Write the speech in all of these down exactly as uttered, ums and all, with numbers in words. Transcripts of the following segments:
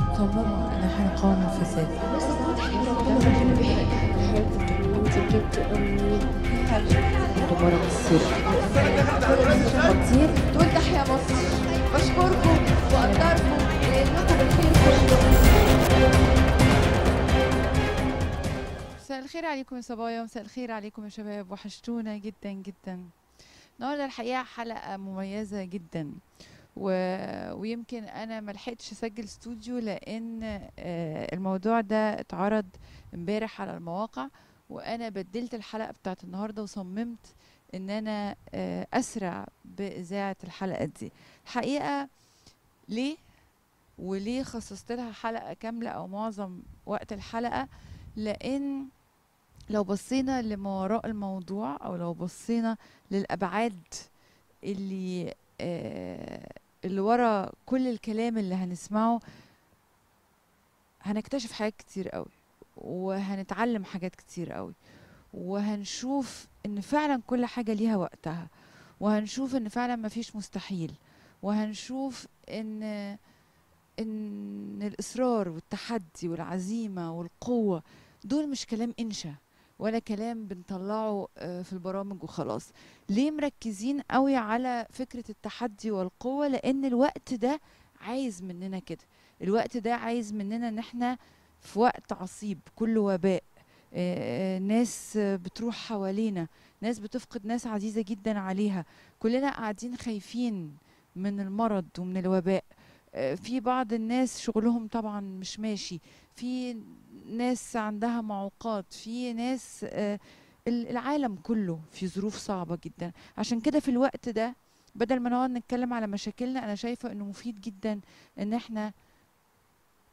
طب ماما انا هنقاوم الفساد. بس انت جبت امي دوباره بالسر خطير تقول تحيا مصر. بشكركم واقدركم لانكم بالخير كلكم. مساء الخير عليكم يا صبايا، مساء الخير عليكم يا شباب، وحشتونا جدا جدا. النهارده الحقيقه حلقه مميزه جدا و... ويمكن انا ما لحقتش اسجل استوديو لان الموضوع ده اتعرض امبارح على المواقع، وانا بدلت الحلقه بتاعت النهارده وصممت ان انا اسرع باذاعه الحلقه دي. الحقيقه ليه وليه خصصت لها حلقه كامله او معظم وقت الحلقه؟ لان لو بصينا لما وراء الموضوع او لو بصينا للابعاد اللي آه اللي ورا كل الكلام اللي هنسمعه، هنكتشف حاجات كتير قوي وهنتعلم حاجات كتير قوي، وهنشوف ان فعلا كل حاجه ليها وقتها، وهنشوف ان فعلا مفيش مستحيل، وهنشوف ان ان الاصرار والتحدي والعزيمه والقوه دول مش كلام انشا ولا كلام بنطلعه في البرامج وخلاص. ليه مركزين قوي على فكره التحدي والقوه؟ لان الوقت ده عايز مننا كده، الوقت ده عايز مننا ان احنا في وقت عصيب كله وباء، ناس بتروح حوالينا، ناس بتفقد ناس عزيزه جدا عليها، كلنا قاعدين خايفين من المرض ومن الوباء. في بعض الناس شغلهم طبعا مش ماشي، في ناس عندها معوقات، في ناس العالم كله في ظروف صعبة جدا. عشان كده في الوقت ده بدل ما نقعد نتكلم على مشاكلنا، أنا شايفة أنه مفيد جدا أن احنا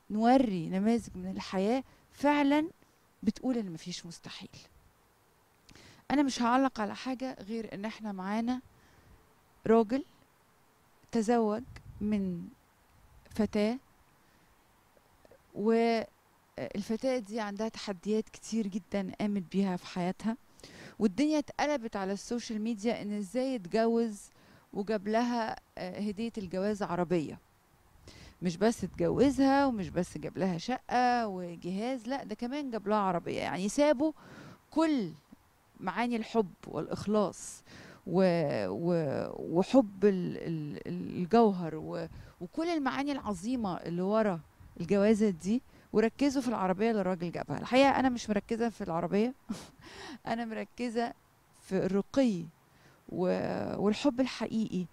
نوري نماذج من الحياة فعلا بتقول أن مفيش مستحيل. أنا مش هعلق على حاجة غير أن احنا معانا راجل تزوج من فتاة، والفتاة دي عندها تحديات كتير جدا قامت بيها في حياتها، والدنيا اتقلبت على السوشيال ميديا ان ازاي اتجوز، وجاب لها هدية الجواز عربية. مش بس اتجوزها ومش بس جاب لها شقة وجهاز، لا ده كمان جاب لها عربية. يعني سابوا كل معاني الحب والإخلاص وحب الجوهر وكل المعاني العظيمه اللي ورا الجوازه دي، وركزوا في العربيه اللي الراجل جابها. الحقيقه انا مش مركزه في العربيه انا مركزه في الرقي والحب الحقيقي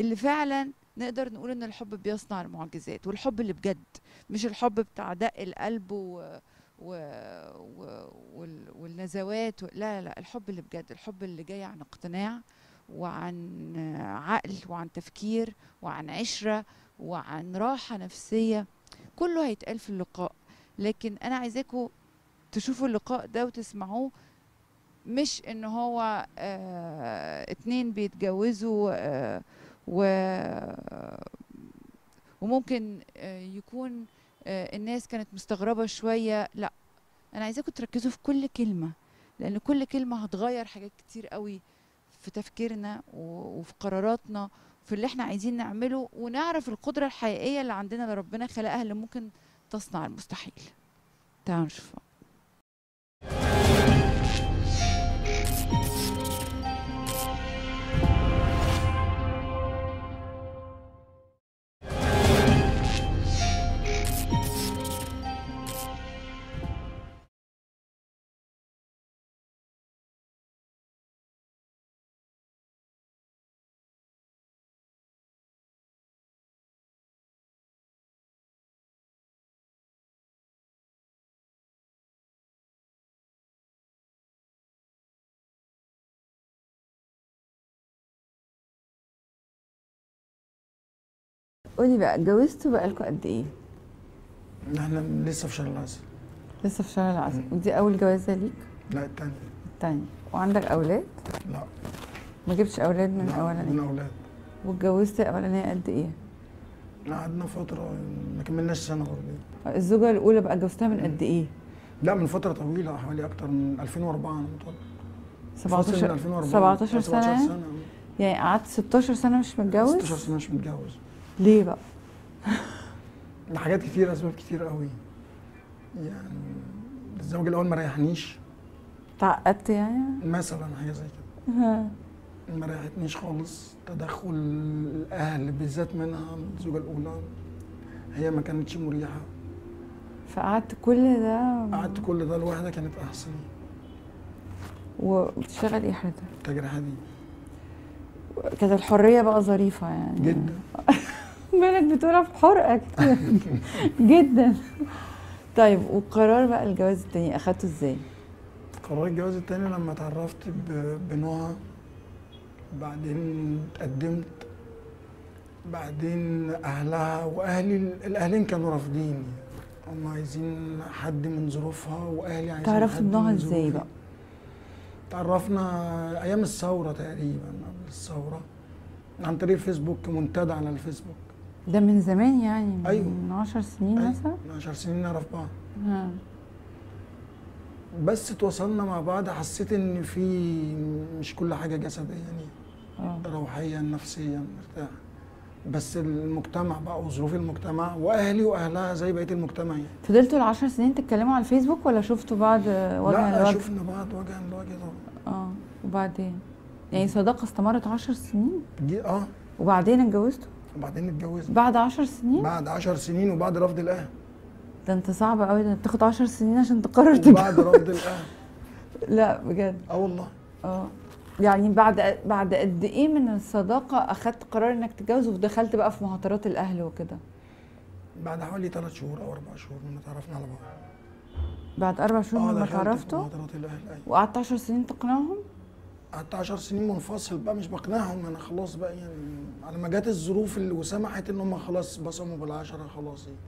اللي فعلا نقدر نقول ان الحب بيصنع المعجزات، والحب اللي بجد، مش الحب بتاع دق القلب و و... و... والنزوات و... لا لا، الحب اللي بجد، الحب اللي جاي عن اقتناع وعن عقل وعن تفكير وعن عشرة وعن راحة نفسية. كله هيتقال في اللقاء، لكن أنا عايزاكم تشوفوا اللقاء ده وتسمعوه، مش إن هو آه اتنين بيتجوزوا آه و... وممكن آه يكون الناس كانت مستغربة شوية. لا، أنا عايزاكم تركزوا في كل كلمة، لأن كل كلمة هتغير حاجات كتير قوي في تفكيرنا وفي قراراتنا في اللي احنا عايزين نعمله، ونعرف القدرة الحقيقية اللي عندنا اللي ربنا خلقها، اللي ممكن تصنع المستحيل. تعالوا نشوفها. قولي بقى، اتجوزتوا بقالكوا قد ايه؟ احنا لسه في شهر العسل. لسه في شهر العسل، ودي أول جوازة ليك؟ لا، التانية. التانية، وعندك أولاد؟ لا. ما جبتش أولاد من الأولانية؟ من أولاد. واتجوزت الأولانية قد ايه؟ لا، قعدنا فترة ما كملناش سنة برضه. الزوجة الأولى بقى اتجوزتها من قد ايه؟ لا، من فترة طويلة، حوالي أكتر من ألفين وأربعة أنا متولد. سبعتاشر سنة؟ سبعتاشر سنة؟ يعني قعدت ستاشر سنة مش متجوز؟ ستاشر سنة مش متجوز. ليه بقى؟ لحاجات كتير، اسباب كتير قوي يعني. الزواج الاول ما ريحنيش، تعقدت يعني مثلا حاجه زي كده، ما ريحتنيش خالص. تدخل الاهل بالذات منها، من الزوجه الاولى، هي ما كانتش مريحه. فقعدت كل ده قعدت كل ده لوحدها، كانت احسن. وبتشتغل ايه حضرتك؟ تاجر حديد. كانت الحريه بقى ظريفه يعني جدا. بالك بتقولها في حرقك جدا. طيب والقرار بقى الجواز التاني اخدته ازاي؟ قرار الجواز التاني لما اتعرفت بنوها، بعدين اتقدمت، بعدين اهلها واهلي، الاهلين كانوا رافضين، هم عايزين حد من ظروفها واهلي عايزين. تعرفت بنوها ازاي بقى؟ تعرفنا ايام الثوره تقريبا، قبل الثوره، عن طريق فيسبوك، منتدى على الفيسبوك. ده من زمان يعني؟ ايوه، من عشر سنين أيوه. مثلا؟ من عشر سنين نعرف بعض. ها. بس اتواصلنا مع بعض، حسيت ان في مش كل حاجه جسديا يعني، اه روحيا نفسيا مرتاح، بس المجتمع بقى وظروف المجتمع واهلي واهلها زي بقيه المجتمع يعني. فضلتوا العشر سنين تتكلموا على الفيسبوك ولا شفتوا بعض وجها لوجه؟ لا شفنا بعض وجها لوجه طبعا. اه وبعدين؟ يعني صداقه استمرت عشر سنين؟ دي اه وبعدين اتجوزتوا؟ وبعدين اتجوزنا بعد عشر سنين؟ بعد عشر سنين وبعد رفض الاهل. ده انت صعب قوي، ده بتاخد عشر سنين عشان تقرر تتجوز وبعد رفض الاهل. لا بجد؟ اه والله. اه يعني بعد بعد قد ايه من الصداقه اخدت قرار انك تتجوز ودخلت بقى في مهاترات الاهل وكده؟ بعد حوالي ثلاث شهور او اربع شهور من ما اتعرفنا على بعض. بعد اربع شهور من ما اتعرفتوا؟ اه دخلت في مهاترات الاهل. ايوه. وقعدت عشر سنين تقنعهم؟ قعدت عشر سنين منفصل بقى، مش بقنعهم انا خلاص بقى يعني، على ما جت الظروف اللي وسمحت ان هم خلاص بصموا بالعشره خلاص يعني.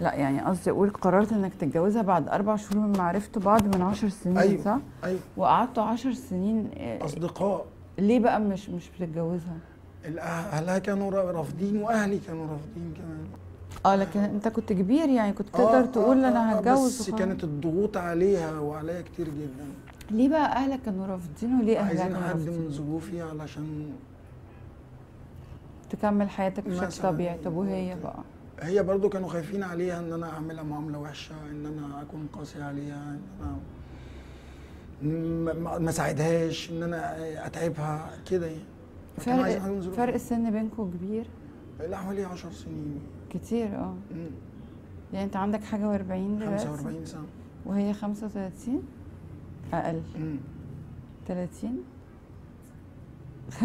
لا يعني قصدي اقول قررت انك تتجوزها بعد اربع شهور من ما عرفتوا بعض، من عشر سنين. أيوة صح؟ ايوه وقعدتوا عشر سنين اصدقاء. ليه بقى مش مش بتتجوزها؟ اهلها كانوا رافضين واهلي كانوا رافضين كمان. اه لكن انت كنت كبير يعني، كنت تقدر آه تقول آه انا هتجوز. بس كانت الضغوط عليها وعليا كتير جدا. ليه بقى اهلك كانوا رافضينه؟ ليه اهلك كانوا رافضينه؟ عايزين حد من ظروفي علشان تكمل حياتك بشكل طبيعي. طب وهي بقى؟ هي برضو كانوا خايفين عليها ان انا اعملها معامله وحشه، ان انا اكون قاسي عليها، ان انا ما اساعدهاش، ان انا اتعبها كده يعني. فرق فرق السن بينكم كبير؟ لا حوالي عشر سنين. كتير اه. يعني انت عندك حاجه واربعين دلوقتي؟ خمسة واربعين سنه. وهي خمسة وتلاتين؟ اقل. امم تلاتين؟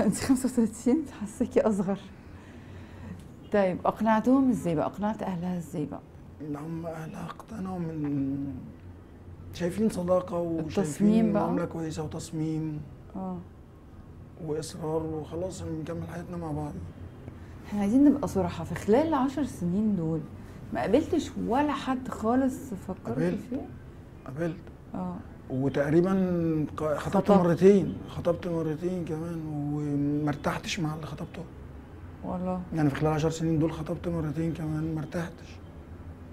انت خمسة وتلاتين، حاساكي اصغر. طيب اقنعتهم ازاي بقى؟ اقنعت اهلها ازاي بقى؟ اللي هم اهلها اقتنعوا، من شايفين صداقه وشايفين معامله كويسه وتصميم اه واصرار، وخلاص نكمل حياتنا مع بعض. احنا عايزين نبقى صراحه، في خلال العشر سنين دول ما قابلتش ولا حد خالص فكرت فيه؟ قابلت اه وتقريبا خطبت مرتين، خطبت مرتين كمان وما ارتحتش مع اللي خطبته والله يعني. في خلال عشر سنين دول خطبت مرتين كمان ما ارتحتش.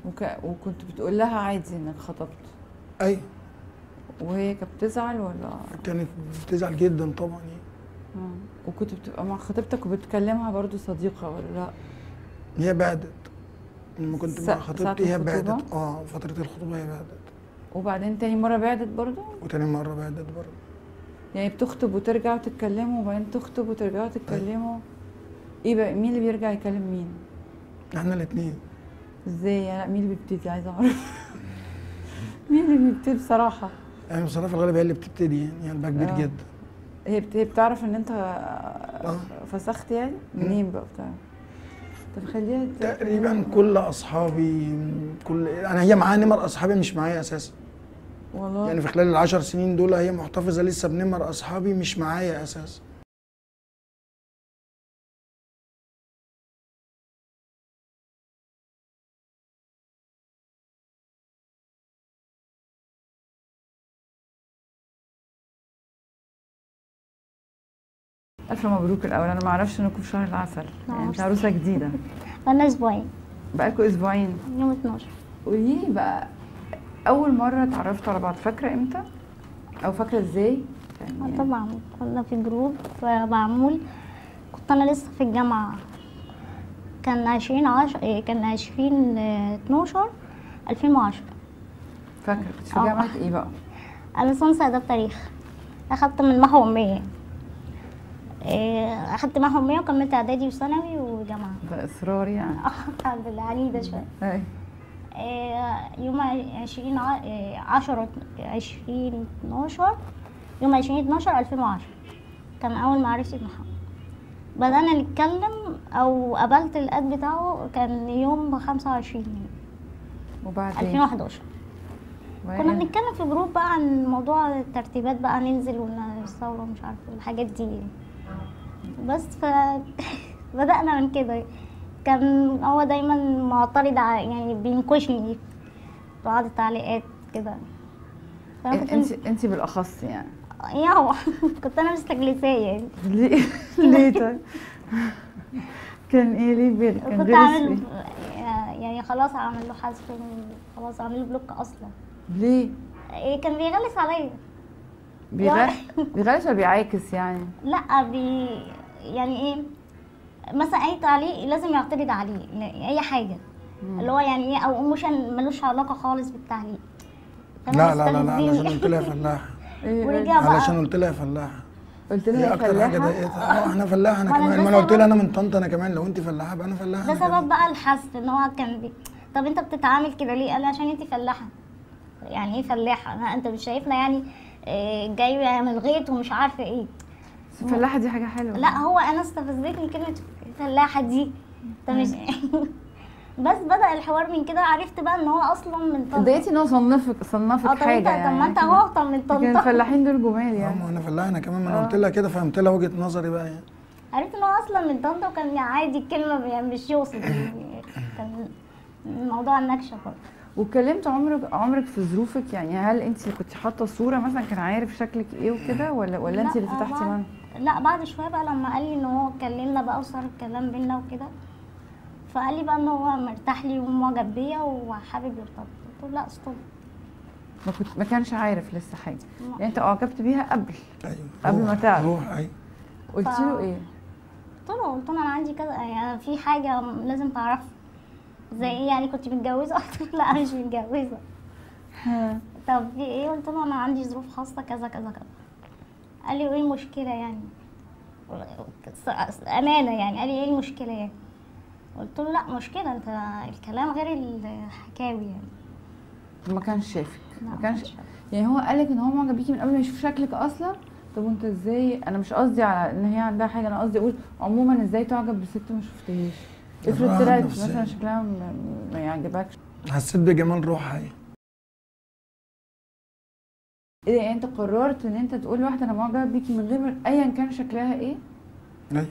وك... وكنت بتقول لها عادي انك خطبت؟ ايوه. وهي كانت بتزعل ولا؟ كانت بتزعل جدا طبعا يعني. اه وكنت بتبقى مع خطيبتك وبتكلمها برضو صديقه ولا لا؟ هي بعدت لما كنت س... مع خطيبتي، هي بعدت اه فتره الخطوبه هي بعدت. وبعدين تاني مره بعدت برضو؟ وتاني مره بعدت برضو. يعني بتخطب وترجع وتتكلموا، وبعدين تخطب وترجعوا تتكلموا. أيوة. ايه بقى مين اللي بيرجع يكلم مين؟ احنا الاثنين. ازاي؟ لا مين اللي بيبتدي؟ عايزه اعرف. مين اللي بيبتدي بصراحه؟ يعني بصراحه في الغالب هي اللي بتبتدي يعني، قلبها كبير آه. جدا. هي بتعرف ان انت آه. فسخت يعني؟ منين بقى بتعرف؟ طب خليها تقريبا كل اصحابي، كل انا هي معاها نمر اصحابي مش معايا اساسا. والله يعني في خلال العشر سنين دول هي محتفظه لسه بنمر اصحابي مش معايا اساسا. ألف مبروك الأول، أنا ما أعرفش إنكم في شهر العسل، يعني أنت عروسة جديدة. بقالنا أسبوعين. بقالكم أسبوعين؟ يوم اتناشر. قولي لي بقى أول مرة اتعرفتوا على بعض فاكرة إمتى؟ أو فاكرة إزاي؟ يعني طبعًا كنا في جروب معمول، كنت أنا لسه في الجامعة، كان عشرين عشر كان عشرين اتناشر ألفين وعشرة. فاكرة كنت في جامعة ايه بقى؟ أنا سنة آداب تاريخ، أخدت من محو أمية، أخدت محو أمية وكملت إعدادي وثانوي وجامعة. ده إصرار يعني. الحمد لله عنيدة شوية. أيوة. يوم عشرين عشرة عشرين اتناشر يوم عشرين اتناشر ألفين وعشرة كان أول معرفتي بمحمد. بدأنا نتكلم أو قابلت الأد بتاعه كان يوم خمسة وعشرين ألفين وحداشر. كنا بنتكلم في جروب بقى عن موضوع الترتيبات بقى، ننزل ونصور ومش عارفه الحاجات دي بس. ف بدأنا من كده. كان هو دايما معترض يعني، بينكشني بعض التعليقات كده. انت انت بالاخص يعني يا كنت انا مستجلساه يعني. ليه ليه طيب؟ كان ايه ليه بير؟ كان كنت عامل يعني خلاص اعمل له حذف، خلاص اعمل له بلوك اصلا. ليه؟ إيه كان بيغلس عليا. بيغلس بيغلس ولا بيعاكس يعني؟ لا بي يعني ايه مثلا اي تعليق لازم يعترض عليه اي حاجه. مم. اللي هو يعني ايه او ايموشن ملوش علاقه خالص بالتعليق. لا لا لا لا علشان قلت لها فلاحه. ورجع بقى علشان قلت لها فلاحه. قلت لها يا فلاحه؟ اه انا فلاحه انا كمان. ما انا قلت لها انا من طنطا انا كمان، لو انت فلاحه بقى انا فلاحه. ده سبب بقى الحذف ان هو كان بي... طب انت بتتعامل كده ليه؟ قال عشان انت فلاحه. يعني ايه فلاحه؟ انت مش شايفنا يعني جاي من الغيط ومش عارفه ايه. الفلاحه دي حاجه حلوه. لا هو انا استفزتني كلمه الفلاحه دي. بس بدا الحوار من كده. عرفت بقى ان هو اصلا من طنطا. اتضايقتي ان هو صنفك صنفك حاجه يعني. طب ما انت هو اصلا من طنطا. كان الفلاحين دول جمال يعني. اه انا فلاح انا كمان. ما انا قلت لها كده، فهمت لها وجهه نظري بقى يعني. عرفت ان هو اصلا من طنطا وكان عادي الكلمه يعني مش يوصل. كان الموضوع نكشه برضه. واتكلمت عمرك عمرك في ظروفك يعني؟ هل انت كنت حاطه صوره مثلا كان عارف شكلك ايه وكده، ولا ولا انت اللي فتحتي معاه؟ لا بعد شويه بقى لما قال لي ان هو اتكلمنا بقى وصار الكلام بينا وكده، فقال لي بقى ان هو مرتاح لي ومعجب بيا وحابب يرتبط. قلت له لا ستوب. ما كنت ما كانش عارف لسه حاجه يعني، انت اعجبت بيها قبل؟ ايوه قبل ما تعرف. ايوه. قلت له ايه؟ قلت له قلت له انا عندي كذا يعني، في حاجه لازم تعرفها. زي ايه يعني؟ كنت متجوزه؟ قلت لا مش متجوزه. طب في ايه؟ قلت له انا عندي ظروف خاصه كذا كذا كذا. قال لي ايه المشكله يعني؟ امانه يعني. قال لي ايه المشكله يعني؟ قلت له لا مشكله، انت الكلام غير الحكاوي يعني. ما كانش شافك؟ ما كانش يعني. هو قال لك ان هو معجب بيكي من قبل ما يشوف شكلك اصلا. طب وانت ازاي؟ انا مش قصدي على ان هي عندها حاجه، انا قصدي اقول عموما ازاي تعجب بست ما شفتهاش؟ افرض طلعت مثلا شكلها ما يعجبكش. حسيت بجمال روحها ايه؟ ايه يعني انت قررت ان انت تقول لواحده انا معجب بيكي من غير ايا كان شكلها ايه؟ ايوه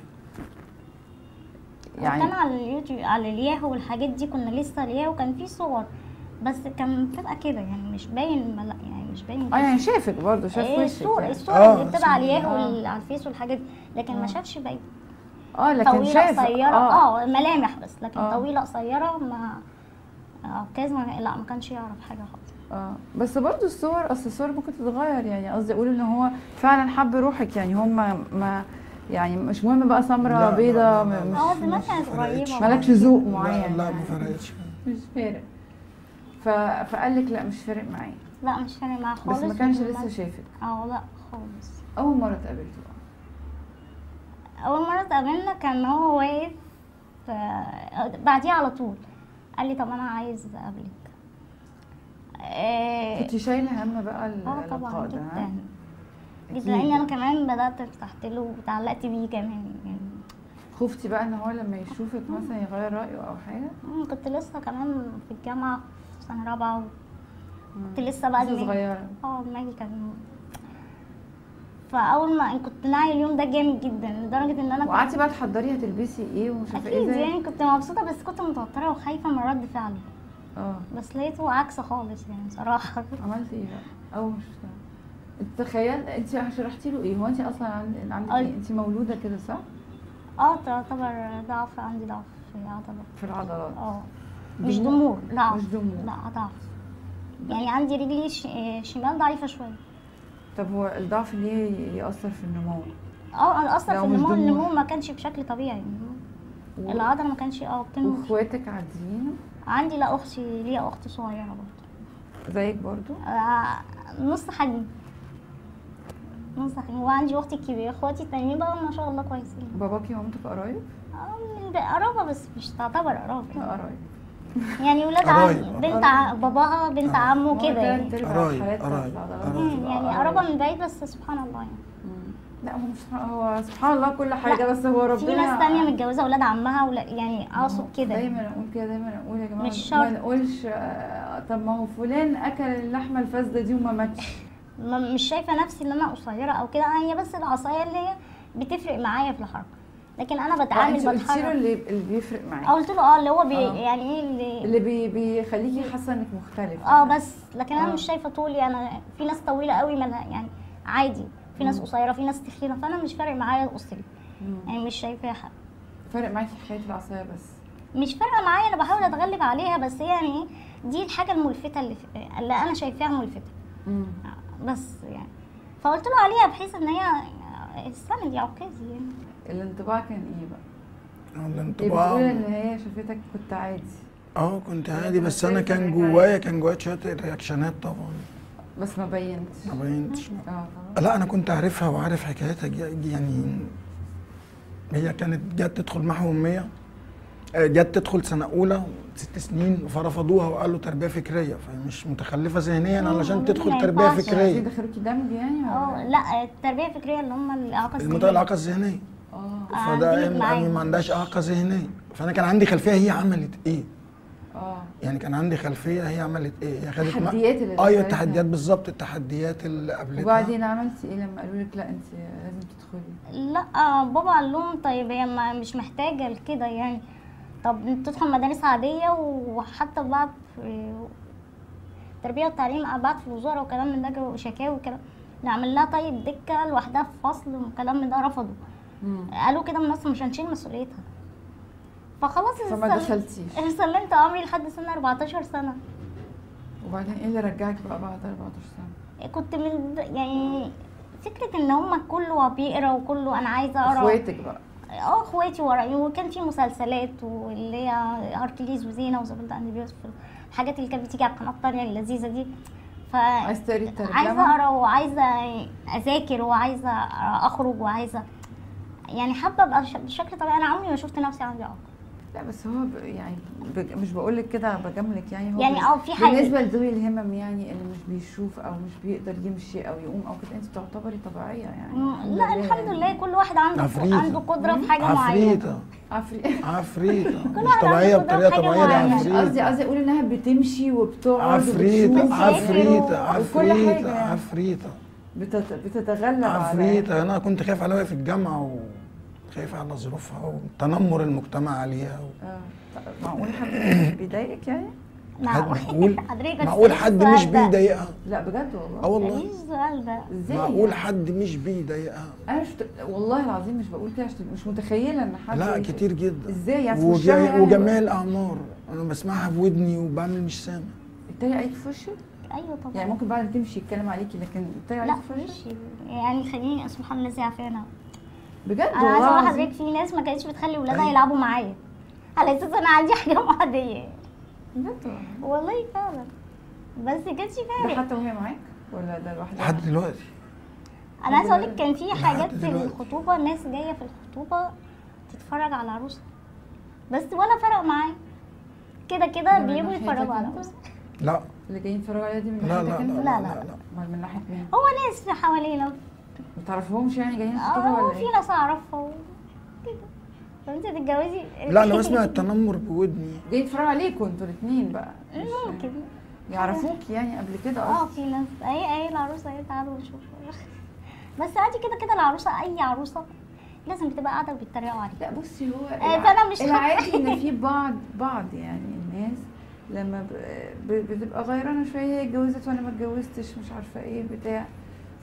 يعني. كان على اليوتيوب على الياهو والحاجات دي، كنا لسه الياهو كان في صور بس كان بتبقى كده يعني مش باين. لا يعني مش باين. اه يعني شافك برضه، شاف وشك. الصور الصور اللي بتبقى على الياهو على الفيس والحاجات دي، لكن ما شافش باقي. اه لكن شايف قصيره. اه ملامح بس، لكن آه. طويله قصيره ما عكاز ما... لا ما كانش يعرف حاجه خالص. اه بس برضه الصور، اصل الصور ممكن تتغير يعني. قصدي اقول ان هو فعلا حب روحك يعني. هم ما يعني مش مهم بقى سمره بيضه. مش اه دي مثلا قريبه مالكش ذوق معين. لا لا ما فرقتش مش فارق. ف... فقال لك لا مش فارق معايا. لا مش فارق معايا خالص. بس ما كانش لسه شايفك. اه لا خالص. اول مره اتقابلتوا؟ أول مرة اتقابلنا كان هو واقف بعديها على طول. قال لي طب أنا عايز أقابلك. إيه كنت شايلة هم بقى اللقاء ده؟ اه طبعا جدا جدا، لأن أنا كمان بدأت ارتحت له وتعلقت بيه كمان يعني. خفتي بقى إن هو لما يشوفك مثلا يغير رأيه أو حاجة؟ امم كنت لسه كمان في الجامعة في سنة رابعة، كنت لسه بقى لسه صغيرة. اه دماغي كان. فاول ما كنت ناعيه اليوم ده جامد جدا لدرجه ان انا وقعدتي بقى تحضري هتلبسي ايه ومش عارفه ايه. اكيد يعني كنت مبسوطه بس كنت متوتره وخايفه من رد فعله. اه بس لقيته عكس خالص يعني صراحه. عملتي ايه بقى اول ما شفتها؟ تخيل انت شرحتي له ايه؟ هو انت اصلا عندك ايه؟ انت مولوده كده صح؟ اه تعتبر ضعف. عندي ضعف في العضلات. في العضلات اه مش ضمور. لا مش ضمور. لا ضعف يعني. عندي رجلي شمال ضعيفه شويه. طب هو الضعف ليه يأثر في النمو؟ اه اثر في النمو. النمو ما كانش بشكل طبيعي. العذراء ما كانش اه بتنمو. واخواتك عاديين؟ عندي لا اختي، ليا اخت صغيره برضه زيك برضه؟ آه نص حجم نص حجم. وعندي اختي الكبيره. اخواتي التانيين بقى ما شاء الله كويسين. باباكي ومامتك قرايب؟ اه قرابه بس مش تعتبر قرابه يعني. قرايب يعني ولاد عمي، بنت ع... باباها بنت عمه كده يعني. قرايب قرايب يعني قرابه من بعيد بس سبحان الله يعني. لا هو مش هو سبحان الله كل حاجه، بس هو ربنا في ناس تانية متجوزه اولاد عمها ولا يعني اقصد كده. دايما اقول كده، دايما اقول يا جماعه مش ما نقولش طب ما هو فلان اكل اللحمه الفاسده دي وما ماتش. مش شايفه نفسي ان انا قصيره او كده، هي بس العصايه اللي هي بتفرق معايا في الحركه، لكن انا بتعامل بتحرك. اللي بيفرق معايا قلت له اه اللي هو بي آه. يعني ايه اللي اللي بي بيخليكي حاسه انك مختلف اه يعني. بس لكن انا آه. مش شايفه طولي. انا في ناس طويله قوي مالها يعني عادي، في ناس قصيره، في ناس تخينه، فانا مش فارق معايا قصتي يعني، مش شايفاها حاجه. فارق معاكي حكايه العصايه بس؟ مش فارقه معايا، انا بحاول اتغلب عليها بس يعني دي الحاجه الملفته اللي, اللي انا شايفاها ملفته مم. بس يعني فقلت له عليها بحيث ان هي السنه دي عكازي يعني. الانطباع كان ايه بقى؟ الانطباع بتقول ان هي شافتك كنت عادي. اه كنت عادي بس انا كان جوايا كان جوايا شويه رياكشنات طبعا. بس ما بينتش ما بينتش اه لا انا كنت عارفها وعارف حكايتها يعني. هي كانت جت تدخل معها اميه، جت تدخل سنه اولى ست سنين فرفضوها وقالوا تربيه فكريه، فمش متخلفه ذهنيا علشان تدخل تربيه فكريه. دخلوكي دمج يعني؟ اه لا التربيه الفكريه اللي هم الاعاقه الذهنيه، الاعاقه الذهنيه اه فده ما عندهاش اعاقه ذهنيه، فانا كان عندي خلفيه هي عملت ايه اه يعني، كان عندي خلفيه هي عملت ايه، هي خدت التحديات اللي ايوه التحديات بالظبط، التحديات اللي قابلتها. وبعدين عملتي ايه لما قالوا لك لا انت لازم تدخلي؟ لا بابا قال لهم طيب هي مش محتاجه لكده يعني، طب تدخل مدارس عاديه، وحتى بعد التربيه والتعليم قعدت في الوزاره وكلام من ده وشكاوي وكلام، نعمل لها طيب دكه لوحدها في فصل وكلام من ده، رفضوا قالوا كده من مصر مش هنشيل مسؤوليتها، فخلاص فما دخلتيش. سلمت امري لحد سنه اربعتاشر سنه. وبعدين ايه اللي رجعك بقى بعد اربعتاشر سنه؟ كنت من يعني فكره ان هم كله بيقرا وكله انا عايزه اقرا. اخواتك بقى؟ اه اخواتي ورايا، وكان في مسلسلات واللي هي هركليز وزينه وزبلت اند بيوتيفل، الحاجات اللي كانت بتيجي على القناه الثانيه اللذيذه دي، ف عايزه تقري الترجمه، عايزه اقرا وعايزه اذاكر وعايزه اخرج وعايزه يعني حابه ابقى بشكل طبيعي. انا عمري ما شفت نفسي عندي عقل. لا بس هو يعني بج... مش بقول لك كده بجاملك يعني، هو يعني اه في حاجه بالنسبه لذوي الهمم يعني اللي مش بيشوف او مش بيقدر يمشي او يقوم او كده، انت تعتبري طبيعيه يعني. مم. لا الحمد لله يعني. كل واحد عنده عفريتة. عنده قدره في حاجه معينه. عفريته عفريته مش طبيعيه بطريقه طبيعيه، عفريته. قصدي قصدي اقول انها بتمشي وبتقعد عفريته عفريته عفريته عفريته بتتغلب على عفريته. انا كنت خايف عليها في الجامعه و... خايفه على ظروفها وتنمر المجتمع عليها و... اه معقول حد بيضايقك يعني؟ معقول معقول حد مش بيضايقها؟ لا بجد والله اه والله ايه السؤال ده؟ ازاي؟ معقول حد مش بيضايقها؟ انا مش والله العظيم مش بقول كده عشان مش متخيله ان حد لا كتير جدا. ازاي يعني؟ وجميع وجميع الاعمار انا بسمعها بودني وبعمل مش سامع. بتضايق عليك في وشك؟ ايوه طبعا يعني ممكن بعد تمشي يتكلم عليكي لكن بتضايق عليك في وشك؟ لا يعني خليني سبحان الله زعفانه بجد. انا عايزه اقول لحضرتك في ناس ما كانتش بتخلي ولادها يلعبوا معايا على اساس انا عندي حاجه معديه بجد والله فعلا، بس ما كانش فارق. حتى وهي معاك ولا ده لوحدها؟ لحد دلوقتي انا عايزه اقول لك كان في حاجات في الخطوبه ناس جايه في الخطوبه تتفرج على عروسها بس ولا فرق معايا، كده كده بيجوا يتفرجوا على عروسها. لا اللي جايين يتفرجوا عليها دي من ناحيتك انت؟ لا لا لا امال من ناحيه مين؟ هو ناس حوالينا ما تعرفهمش يعني جايين يخطبوا ولا ايه؟ في ناس اعرفها كده. طب انت هتتجوزي؟ لا انا بسمع التنمر بودني. جايين يتفرجوا عليكم انتوا الاثنين بقى؟ ممكن يعرفوكي يعني قبل كده اصلا؟ اه في ناس اي اي العروسه ايه تعالوا نشوفوا بس عادي كده كده العروسه اي عروسه لازم بتبقى قاعده وبيتريقوا عليك. لا بصي هو آه فانا مش العادي ان في بعض بعض يعني الناس لما بتبقى غيرانه شويه، هي اتجوزت وانا ما اتجوزتش مش عارفه ايه بتاع،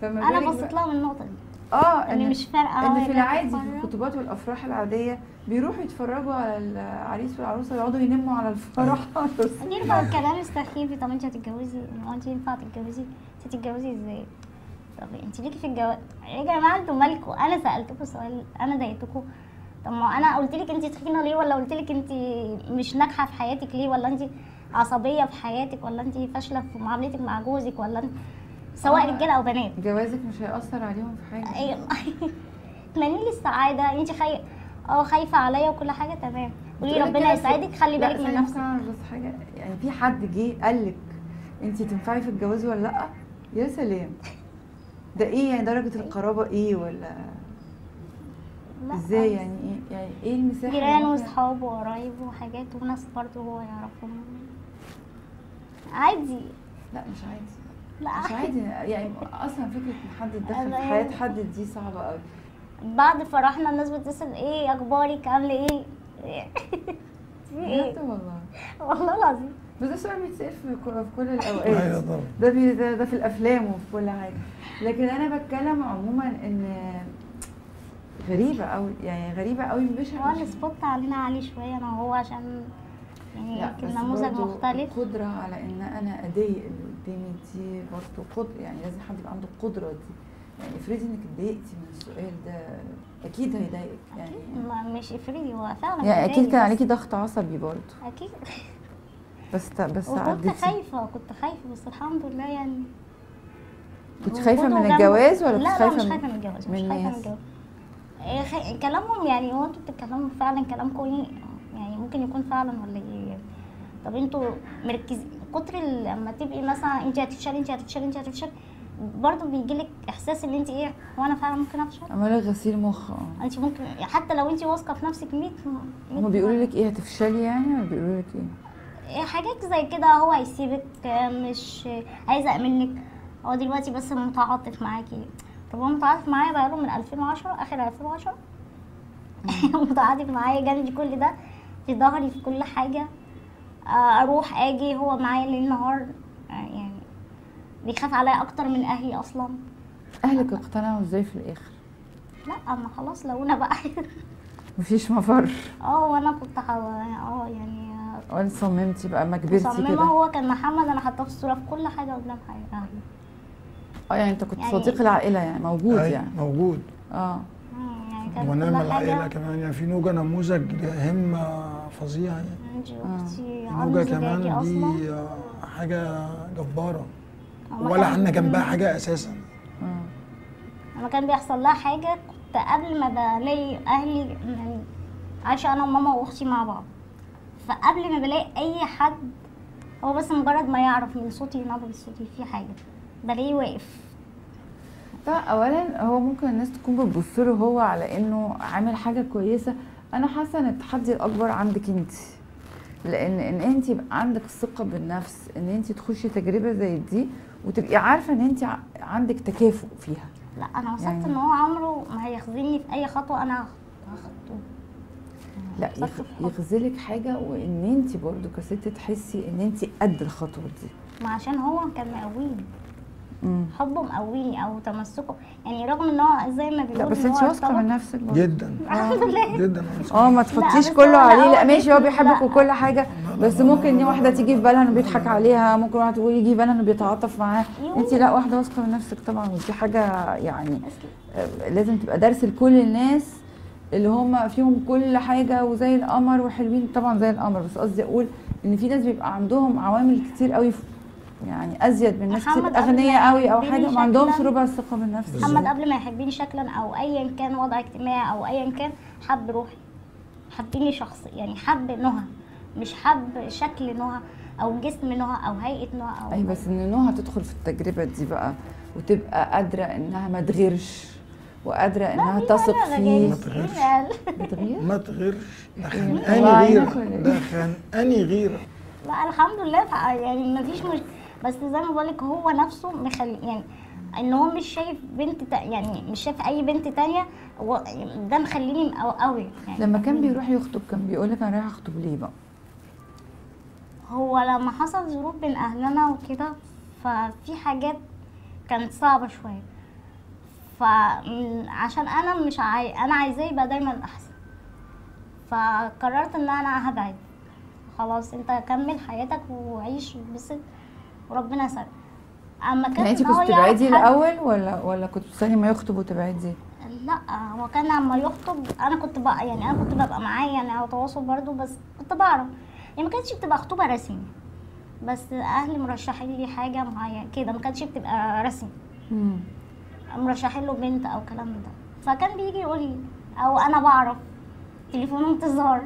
انا بصيت لها من النقطه دي اه اللي مش فارقه ان في العادي في الخطوبات والافراح العاديه بيروحوا يتفرجوا على العريس والعروسه ويقعدوا ينموا على الفرحه. دي بقى الكلام السخيف، طب انت هتتجوزي؟ هو انت ينفع تتجوزي؟ انت هتتجوزي ازاي؟ طب انت ليكي في الجواز يا جماعه انتوا مالكوا؟ انا سالتكم سؤال، انا ضايقتكم؟ طب ما انا قلت لك انت تخينه ليه، ولا قلت لك انت مش ناجحه في حياتك ليه، ولا انت عصبيه في حياتك، ولا انت فاشله في معاملتك مع جوزك، ولا انت سواء رجاله او بنات. جوازك مش هيأثر عليهم في حاجه. ايوه اتمني لي السعاده. انت خايفه اه خايفه عليا وكل حاجه تمام، قولي ربنا يسعدك، خلي بالك من نفسك. لا بس حاجه، يعني في حد جه قال لك انت تنفعي في الجواز ولا لا؟ يا سلام، ده ايه يعني درجه القرابه ايه ولا ازاي يعني ايه؟ يعني ايه المساحه؟ جيران واصحاب وقرايب وحاجات وناس برضه هو يعرفهم عادي. لا مش عادي، لا مش عادي يعني اصلا فكره ان حد يتدخل في حياه حد دي صعبه قوي. بعد فرحنا الناس بتسال ايه اخبارك عامله ايه؟ ايه؟ والله والله العظيم بس ده سؤال بيتسال في كل الاوقات، ده ده في الافلام وفي كل حاجه، لكن انا بتكلم عموما ان غريبه قوي، يعني غريبه قوي. مش هو اللي سبوت علينا عليه شويه انا وهو، عشان يعني يمكن نموذج مختلف. القدره على ان انا اضايق اللي قدامي دي برضه قدره، يعني لازم حد يبقى عنده القدره دي. يعني افرضي انك اتضايقتي من السؤال ده اكيد هيضايقك، يعني ما مش افرضي هو فعلا يعني اكيد كان عليكي ضغط عصبي برضه اكيد بس بس عديتي. كنت خايفه كنت خايفه بس الحمد لله. يعني كنت خايفه من الجواز ولا كنت خايفه؟ لا لا مش خايفه من الجواز، مش خايفه من الجواز. إيه كلامهم يعني، هو انتوا بتتكلموا فعلا كلامكم ايه؟ يعني ممكن يكون فعلا ولا ايه؟ طب انتوا مركزين كتر لما تبقي مثلا انت هتفشلي انت هتفشلي انت هتفشلي برضه بيجي لك احساس ان انت ايه، هو انا فعلا ممكن افشل؟ عماله غسيل مخ. اه انت ممكن حتى لو انت واثقه في نفسك مية هما بيقولوا لك ايه هتفشلي يعني، ولا بيقولوا لك ايه؟ حاجات زي كده، هو هيسيبك، مش هيزهق منك، هو دلوقتي بس متعاطف معاكي. طب هو متعاطف معايا بقاله من ألفين وعشرة، اخر ألفين وعشرة متعاطف معايا جنبي، كل ده في ظهري في كل حاجه، اروح اجي هو معايا ليل نهار، يعني بيخاف عليا اكتر من اهلي اصلا. اهلك اقتنعوا ازاي في الاخر؟ لا ما خلاص لقونا بقى مفيش مفر. اه وانا كنت اه يعني وانا صممتي بقى ما كبرتي كده. هو كان محمد انا حاطاه في الصوره في كل حاجه قدام اهلي. اه يعني انت كنت يعني صديق العائله يعني موجود يعني موجود اه يعني كان ونعمل العائله كمان يعني في نوجه نموذج همه فظيعه يعني. آه. نوجه كمان دي حاجه جباره ولا احنا جنبها حاجه اساسا. اه لما كان بيحصل لها حاجه كنت قبل ما بلاقي اهلي، يعني عايشه انا وماما واختي مع بعض، فقبل ما بلاقي اي حد هو بس مجرد ما يعرف من صوتي نبره صوتي في حاجه بلاقيه واقف. فاولا هو ممكن الناس تكون بتبص له هو على انه عامل حاجه كويسه. انا حاسه ان التحدي الاكبر عندك انت، لان ان انت يبقى عندك الثقه بالنفس ان انت تخشي تجربه زي دي وتبقي عارفه ان انت عندك تكافؤ فيها. لا انا وصلت يعني ان هو عمره ما هيخذلني في اي خطوه انا هخطوه. لا يخذلك حاجه وان انت برضو كست تحسي ان انت قد الخطوه دي، ما عشان هو كان مقويني حبه مقويني او تمسكه، يعني رغم ان هو زي ما بيقولوا. لا بس انت واثقه من نفسك جدا الحمد لله جدا. اه ما تحطيش كله عليه. لا ماشي هو بيحبك وكل حاجه، بس ممكن واحده تيجي في بالها انه بيضحك عليها، ممكن واحده تقول يجي في بالها انه بيتعاطف معاها. انت لا واحده واثقه من نفسك طبعا، ودي حاجه يعني لازم تبقى درس لكل الناس اللي هم فيهم كل حاجه وزي القمر وحلوين طبعا زي القمر، بس قصدي اقول ان في ناس بيبقى عندهم عوامل كتير قوي يعني ازيد من ناس كتير اغنياء قوي او حاجه ما عندهمش ربع الثقه بالنفس. محمد قبل ما يحبني شكلا او ايا كان وضع اجتماعي او ايا كان حب روحي، حبني شخص يعني حب نهى، مش حب شكل نهى او جسم نهى او هيئه نهى او اي بس ان نهى تدخل في التجربه دي بقى وتبقى قادره انها ما تغيرش وقادره انها تثق فيه. ما تغيرش ما تغيرش ده خانقاني غيره ده خانقاني غيره لا الحمد لله يعني ما فيش مشكله، بس زي ما بقولك هو نفسه مخلي يعني ان هو مش شايف بنت تا... يعني مش شايف اي بنت تانيه و... ده مخليني قوي يعني. لما كان بيروح يخطب كان بيقول لك انا رايح اخطب ليه بقى؟ هو لما حصل ظروف بين اهلنا وكده ففي حاجات كانت صعبه شويه، فعشان انا مش عاي... انا عايزاه يبقى دايما الاحسن، فقررت ان انا هبعد خلاص انت كمل حياتك وعيش بس وربنا يسعدك. اما كان يعني انت كنت بتبعدي الاول ولا ولا كنت بتستني ما يخطب وتبعدي؟ لا هو كان لما يخطب انا كنت بقى يعني انا كنت ببقى معاه يعني على تواصل برضه، بس كنت بعرف يعني ما كانتش بتبقى خطوبه رسمي، بس اهلي مرشحين لي حاجه معينه كده، ما كانتش بتبقى رسمي، مرشحين له بنت او كلام ده، فكان بيجي يقول لي او انا بعرف تليفونه انتظار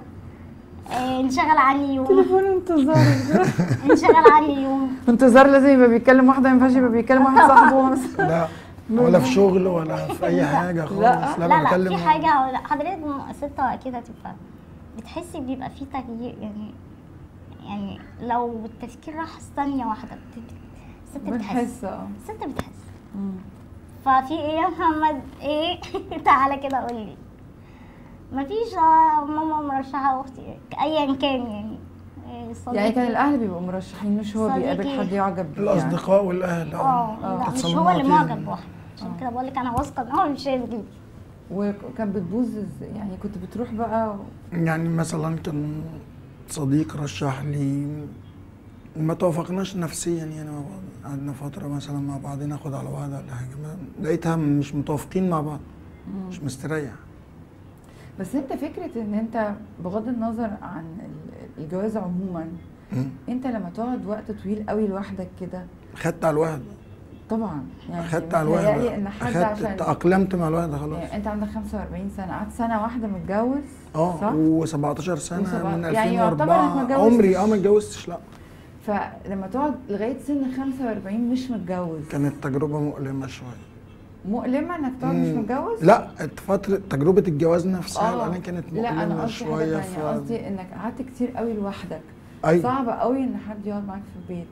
إيه، انشغل عني يوم تليفون انتظار انشغل عني يوم انتظار، لازم يبقى بيتكلم واحده، ما ينفعش يبقى بيتكلم واحد صاحبه مثلا لا ولا في شغل ولا في اي حاجه خالص، لا لا لا في حاجه حضرتك ستة كده تبقى بتحسي بيبقى في تغيير يعني، يعني لو التفكير راح ثانيه واحده ست بتحس ست بتحس ففي ايه يا محمد ايه تعالى كده قول لي مفيش ماما مرشحه اختي ايا كان يعني صديقي. يعني كان الاهل بيبقوا مرشحين، مش هو بيقابل حد يعجب بيه يعني. الاصدقاء والاهل اه مش هو اللي معجب بواحد، عشان كده بقول لك انا واثقه ان هو مش هيجي. وكان بتبوظ يعني، كنت بتروح بقى و... يعني مثلا كان صديق رشح لي ما توافقناش نفسيا يعني، قعدنا فتره مثلا مع بعضنا ناخد على بعض ولا حاجه، لقيتها مش متوافقين مع بعض، مش مستريح. بس انت فكره ان انت بغض النظر عن الجواز عموما، انت لما تقعد وقت طويل قوي لوحدك كده خدت على الوحده طبعا يعني، خدت على الوحده، خدت تاقلمت مع الوحده خلاص يعني. انت عندك خمسة وأربعين سنه، قعدت سنه واحده متجوز اه و17 سنه وسبعة. من يعني ألفين وأربعة عمري اه ما اتجوزتش لا، فلما تقعد لغايه سن خمسة وأربعين مش متجوز كانت تجربه مؤلمه شويه. مؤلمه انك تقعد مش متجوز؟ لا فتره تجربه الجواز نفسها انا كانت مؤلمه شويه. لا انا قصدي حاجه قصدي ف... انك قعدت كتير قوي لوحدك. أي. صعب قوي ان حد يقعد معاك في البيت،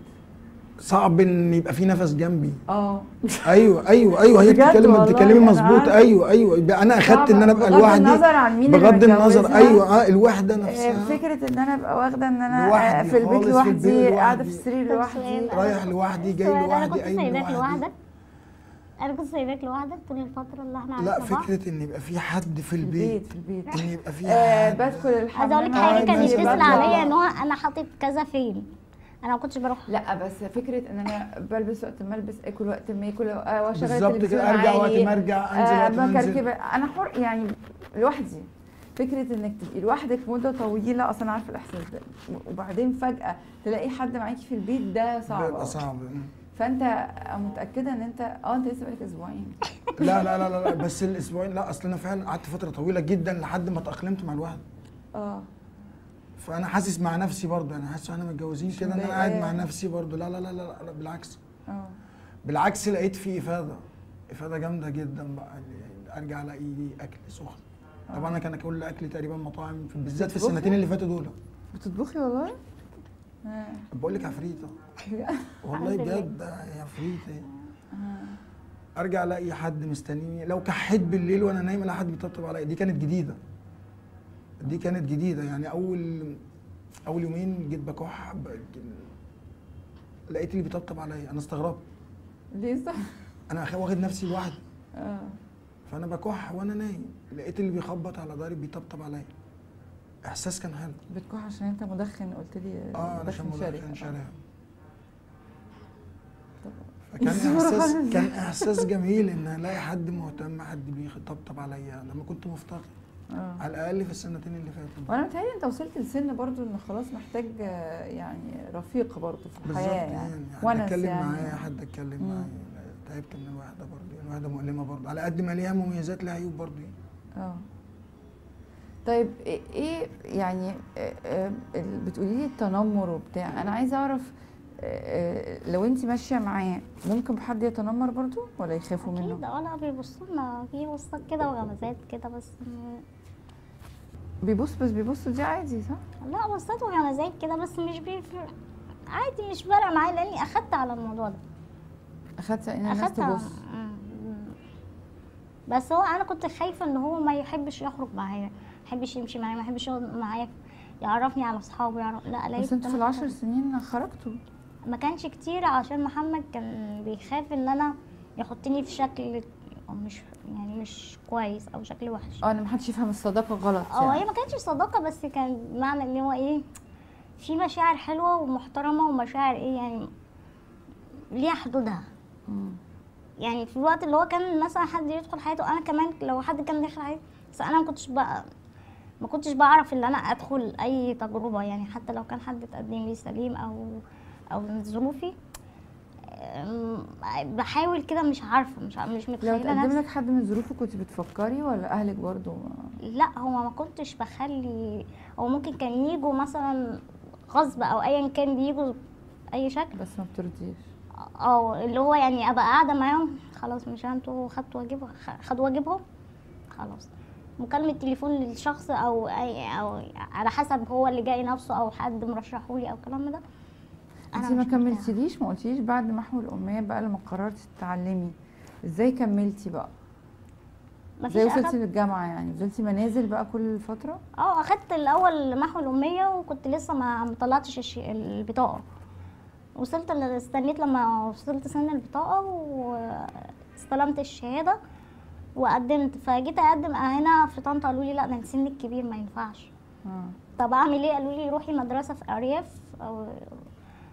صعب ان يبقى في نفس جنبي. اه ايوه ايوه ايوه هي بتتكلم بتتكلمي مظبوط. ايوه ايوه انا اخدت ان انا ابقى لوحدي بغض النظر عن مين، بغض النظر ايوه اه الوحده نفسها، فكره ان انا ابقى واخده ان انا في البيت لوحدي، قاعده في السرير لوحدي، رايح لوحدي، جاي لوحدي، ايوه لوحدي. أنا كنت سايباك لوحدك طول الفترة اللي احنا عارفينها. لا فكرة إن يبقى في حد في البيت في البيت إن يبقى في حد بدخل الحمام. عايزة أقول لك حاجة، كان يتصل عليا إن هو أنا حاطط كذا فين، أنا ما كنتش بروح. لا بس فكرة إن أنا بلبس وقت ما ألبس، آكل وقت ما آكل، وأشغل التلفزيون عادي، أرجع وقت ما أرجع، أنزل وقت ما أنزل، أنا حر يعني لوحدي. فكرة إنك تبقي لوحدك مدة طويلة، أصل أنا عارفة الإحساس ده، وبعدين فجأة تلاقي حد معاكي في البيت ده صعب. ده صعب. فانت متاكده ان انت اه انت لسه بقالك اسبوعين لا لا لا لا بس الاسبوعين لا، اصل انا فعلا قعدت فتره طويله جدا لحد ما تاقلمت مع الوحده. اه فانا حاسس مع نفسي برضه، انا حاسس احنا متجوزين كده ان انا قاعد مع نفسي برضه. لا لا لا لا, لا بالعكس اه بالعكس لقيت في افاده افاده جامده جدا بقى، ارجع الاقي اكل سخن. طبعا انا كان كل اكلي تقريبا مطاعم، بالذات في السنتين اللي فاتوا دول. بتطبخي والله؟ بقول لك عفريته والله بجد يا عفريته. ارجع الاقي حد مستنيني، لو كحيت بالليل وانا نايمه الاقي حد بيطبطب عليا. دي كانت جديده دي كانت جديده يعني، اول اول يومين جيت بكح لقيت اللي بيطبطب عليا، انا استغربت ليه صح؟ انا واخد نفسي لوحدي اه فانا بكح وانا نايم، لقيت اللي بيخبط على ضهري بيطبطب عليا. احساس كان حلو. بتكح عشان انت مدخن قلت لي؟ اه عشان مدخن شارع. فكان احساس كان احساس جميل ان الاقي حد مهتم، حد بيطبطب عليا لما كنت مفتقد. آه. على الاقل في السنتين اللي فاتوا. وانا متهيألي انت وصلت لسن برضو ان خلاص محتاج يعني رفيق برضو في الحياه يعني، حد اتكلم يعني معايا، حد اتكلم معايا. تعبت من الوحده برضو، الوحده مؤلمه برضو على قد ما ليها مميزات لها عيوب برضو. اه طيب ايه يعني بتقولي لي التنمر وبتاع، انا عايزه اعرف لو انت ماشيه معاه ممكن حد يتنمر برضو ولا يخافوا منه؟ اكيد اه لا بيبصوا لنا في بصات كده وغمزات كده، بس بيبص بس بيبص دي عادي صح؟ لا بصات وغمزات كده بس مش بيفرق عادي، مش فارقه معايا لاني اخدت على الموضوع ده. اخدت ان الناس تبص؟ بس هو انا كنت خايفه ان هو ما يحبش يخرج معايا، ما يحبش يمشي معايا، ما يحبش يقعد معايا، يعرفني على اصحابه يعرف. لا لقيت بس انتوا في العشر سنين خرجتوا؟ ما كانش كتير عشان محمد كان بيخاف ان انا يحطني في شكل مش يعني مش كويس او شكل وحش. اه ان ما حدش يفهم الصداقه غلط يعني. اه هي ما كانتش صداقه، بس كان معنى ان هو ايه في مشاعر حلوه ومحترمه ومشاعر ايه يعني ليها حدودها. يعني في الوقت اللي هو كان مثلا حد يدخل حياته، انا كمان لو حد كان داخل حياتي، بس انا ما كنتش بقى ما كنتش بعرف ان انا ادخل اي تجربه، يعني حتى لو كان حد اتقدم لي سليم او او ظروفي، بحاول كده مش عارفه مش مش متخيله نفسي. لو اتقدم لك حد من ظروفك كنت بتفكري ولا اهلك برضه؟ لا هو ما كنتش بخلي، هو ممكن كان ييجوا مثلا غصب او ايا كان، بييجوا باي شكل بس ما بترضيش. اه اللي هو يعني ابقى قاعده معاهم، خلاص مش انتوا خدتوا واجبهم، خدوا واجبهم خلاص. مكالمه تليفون للشخص او أي او على حسب هو اللي جاي نفسه او حد مرشحه لي او الكلام ده. انت ما كملتيليش، ما قلتيليش بعد محو الاميه بقى لما قررتي تتعلمي ازاي كملتي بقى؟ ازاي وصلتي للجامعه؟ يعني نزلتي منازل بقى كل فتره؟ اه اخدت الاول محو الاميه وكنت لسه ما طلعتش البطاقه. وصلت استنيت لما وصلت سن البطاقه واستلمت الشهاده وقدمت. فجيت اقدم هنا في طنطا قالوا لي لا ده سنك كبير ما ينفعش. اه طب اعمل ايه؟ قالوا لي روحي مدرسه في ارياف او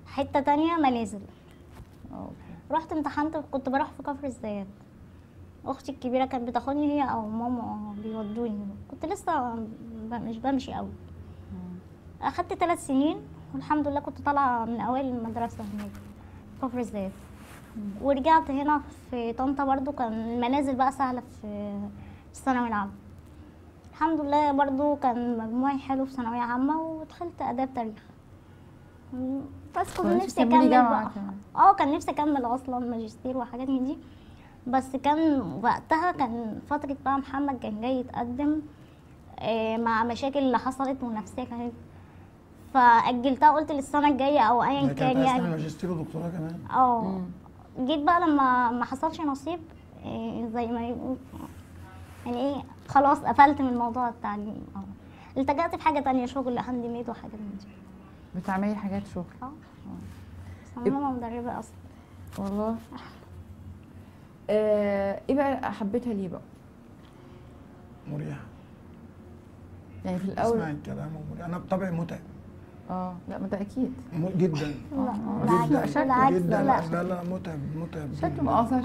حته تانية منازل. رحت امتحنت، كنت بروح في كفر الزيات، اختي الكبيره كانت بتاخدني هي او ماما بيودوني، كنت لسه مش بمشي قوي. اخدت ثلاث سنين والحمد لله كنت طالعه من اوائل المدرسه هناك في كفر الزيات. ورجعت هنا في طنطا برضو كان منازل بقى سهله في الثانويه العامه. الحمد لله برضو كان مجموعي حلو في ثانويه عامه ودخلت اداب تاريخ. بس كنت نفسي اكمل بقى. اه كان نفسي اكمل اصلا ماجستير وحاجات من دي، بس كان وقتها كان فتره بقى محمد كان جاي يتقدم آه مع مشاكل اللي حصلت ونفسيه كانت، فاجلتها قلت للسنه الجايه او ايا كان يعني. ماجستير ودكتوراه كمان. اه جيت بقى لما ما حصلش نصيب آه زي ما يقول يعني ايه، خلاص قفلت من موضوع التعليم. اه التجأت في حاجه ثانيه، شغل هاند ميد وحاجات من دي. بتعملي حاجات شغل؟ اه انا ماما مدربه اصلا والله. آه، ايه بقى حبيتها ليه بقى؟ مريحه يعني في الاول، اسمعي الكلام. انا بطبعي متعب. اه لا ما ده اكيد جدا. لا لا لا لا متعب متعب شكله مقاصر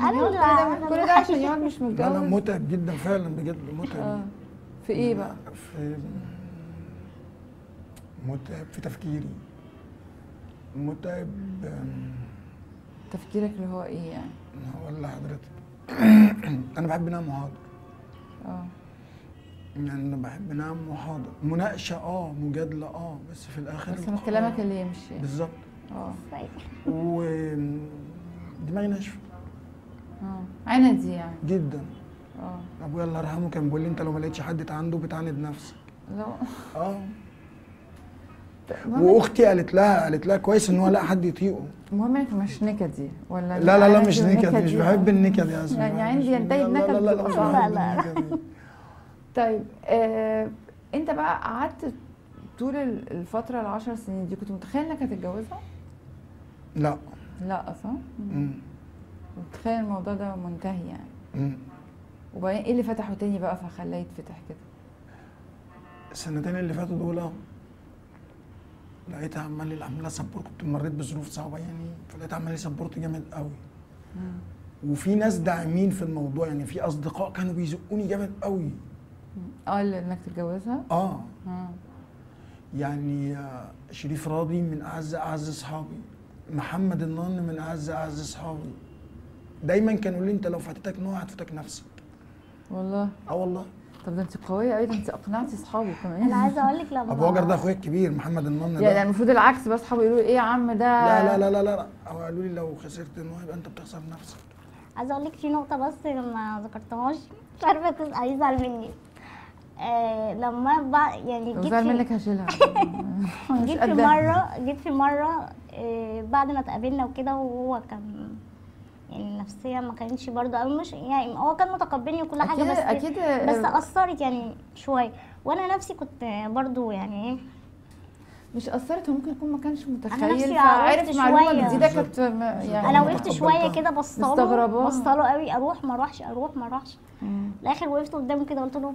كل ده عشان يقعد مش متجوز. لا لا متعب جدا فعلا بجد متعب. اه في ايه بقى؟ في متعب في تفكيري، متعب تفكيرك اللي هو ايه يعني؟ هقول لحضرتك انا بحب انام محاضر. اه يعني انا بحب انام محاضر، مناقشه اه مجادله اه بس في الاخر بس من كلامك اللي يمشي بالظبط. اه ودماغي ناشفه. اه عندي يعني جدا. اه ابويا الله يرحمه كان بيقول لي انت لو ما لقيتش حد تعنده بتعند نفسك. لا اه واختي قالت لها قالت لها كويس ان هو لقى حد يطيقه. المهم انت مش نكدي ولا؟ لا لا لا مش نكدي، مش بحب النكد يا اسماء يعني عندي ينتهي النكد. لا لا لا مش بحب النكد. طيب آه، انت بقى قعدت طول الفتره العشر سنين دي كنت متخيل انك هتتجوزها؟ لا لا صح؟ امم متخيل الموضوع ده منتهي يعني. امم وبعدين ايه اللي فتحه تاني بقى فخلاه يتفتح كده؟ السنتين اللي فاتوا دول لقيتها عمال لي عماله سبورت، كنت مريت بظروف صعبه يعني، فلقيتها عمال لي سبورت جامد قوي. مم. وفي ناس داعمين في الموضوع يعني، في اصدقاء كانوا بيزقوني جامد قوي. اه انك تتجوزها؟ اه مم. يعني شريف راضي من اعز اعز اصحابي، محمد النن من اعز اعز اصحابي، دايما كانوا يقولوا لي انت لو فاتتك نوع هتفوتك نفسك. والله؟ اه والله. طب ده انت قويه قوي، ده انت اقنعتي اصحابك كمان. انا عايزه اقول لك لما ابو هاجر ده اخويا الكبير محمد النن ده يعني المفروض العكس، بس اصحابي يقولوا لي ايه يا عم ده. لا لا لا لا لا قالوا لي لو خسرت النوع يبقى انت بتخسر نفسك. عايزه اقول لك في نقطه بس ما ذكرتهاش، مش عارفه هيزعل مني. آه لما بقى يعني جيت هيزعل منك هشيلها. جيت في مره جيت في مره آه بعد ما اتقابلنا وكده، وهو كان يعني نفسيا ما كانتش برضه قوي، مش يعني هو كان متقبلني وكل حاجه أكيد بس أكيد بس اثرت يعني شويه، وانا نفسي كنت برضه يعني ايه مش اثرت، ممكن يكون ما كانش متخيل فعرف معلومه جديده كانت يعني. انا وقفت شويه كده بصاله بصاله قوي، اروح ما اروحش اروح ما اروحش الاخر وقفت قدامه كده قلت له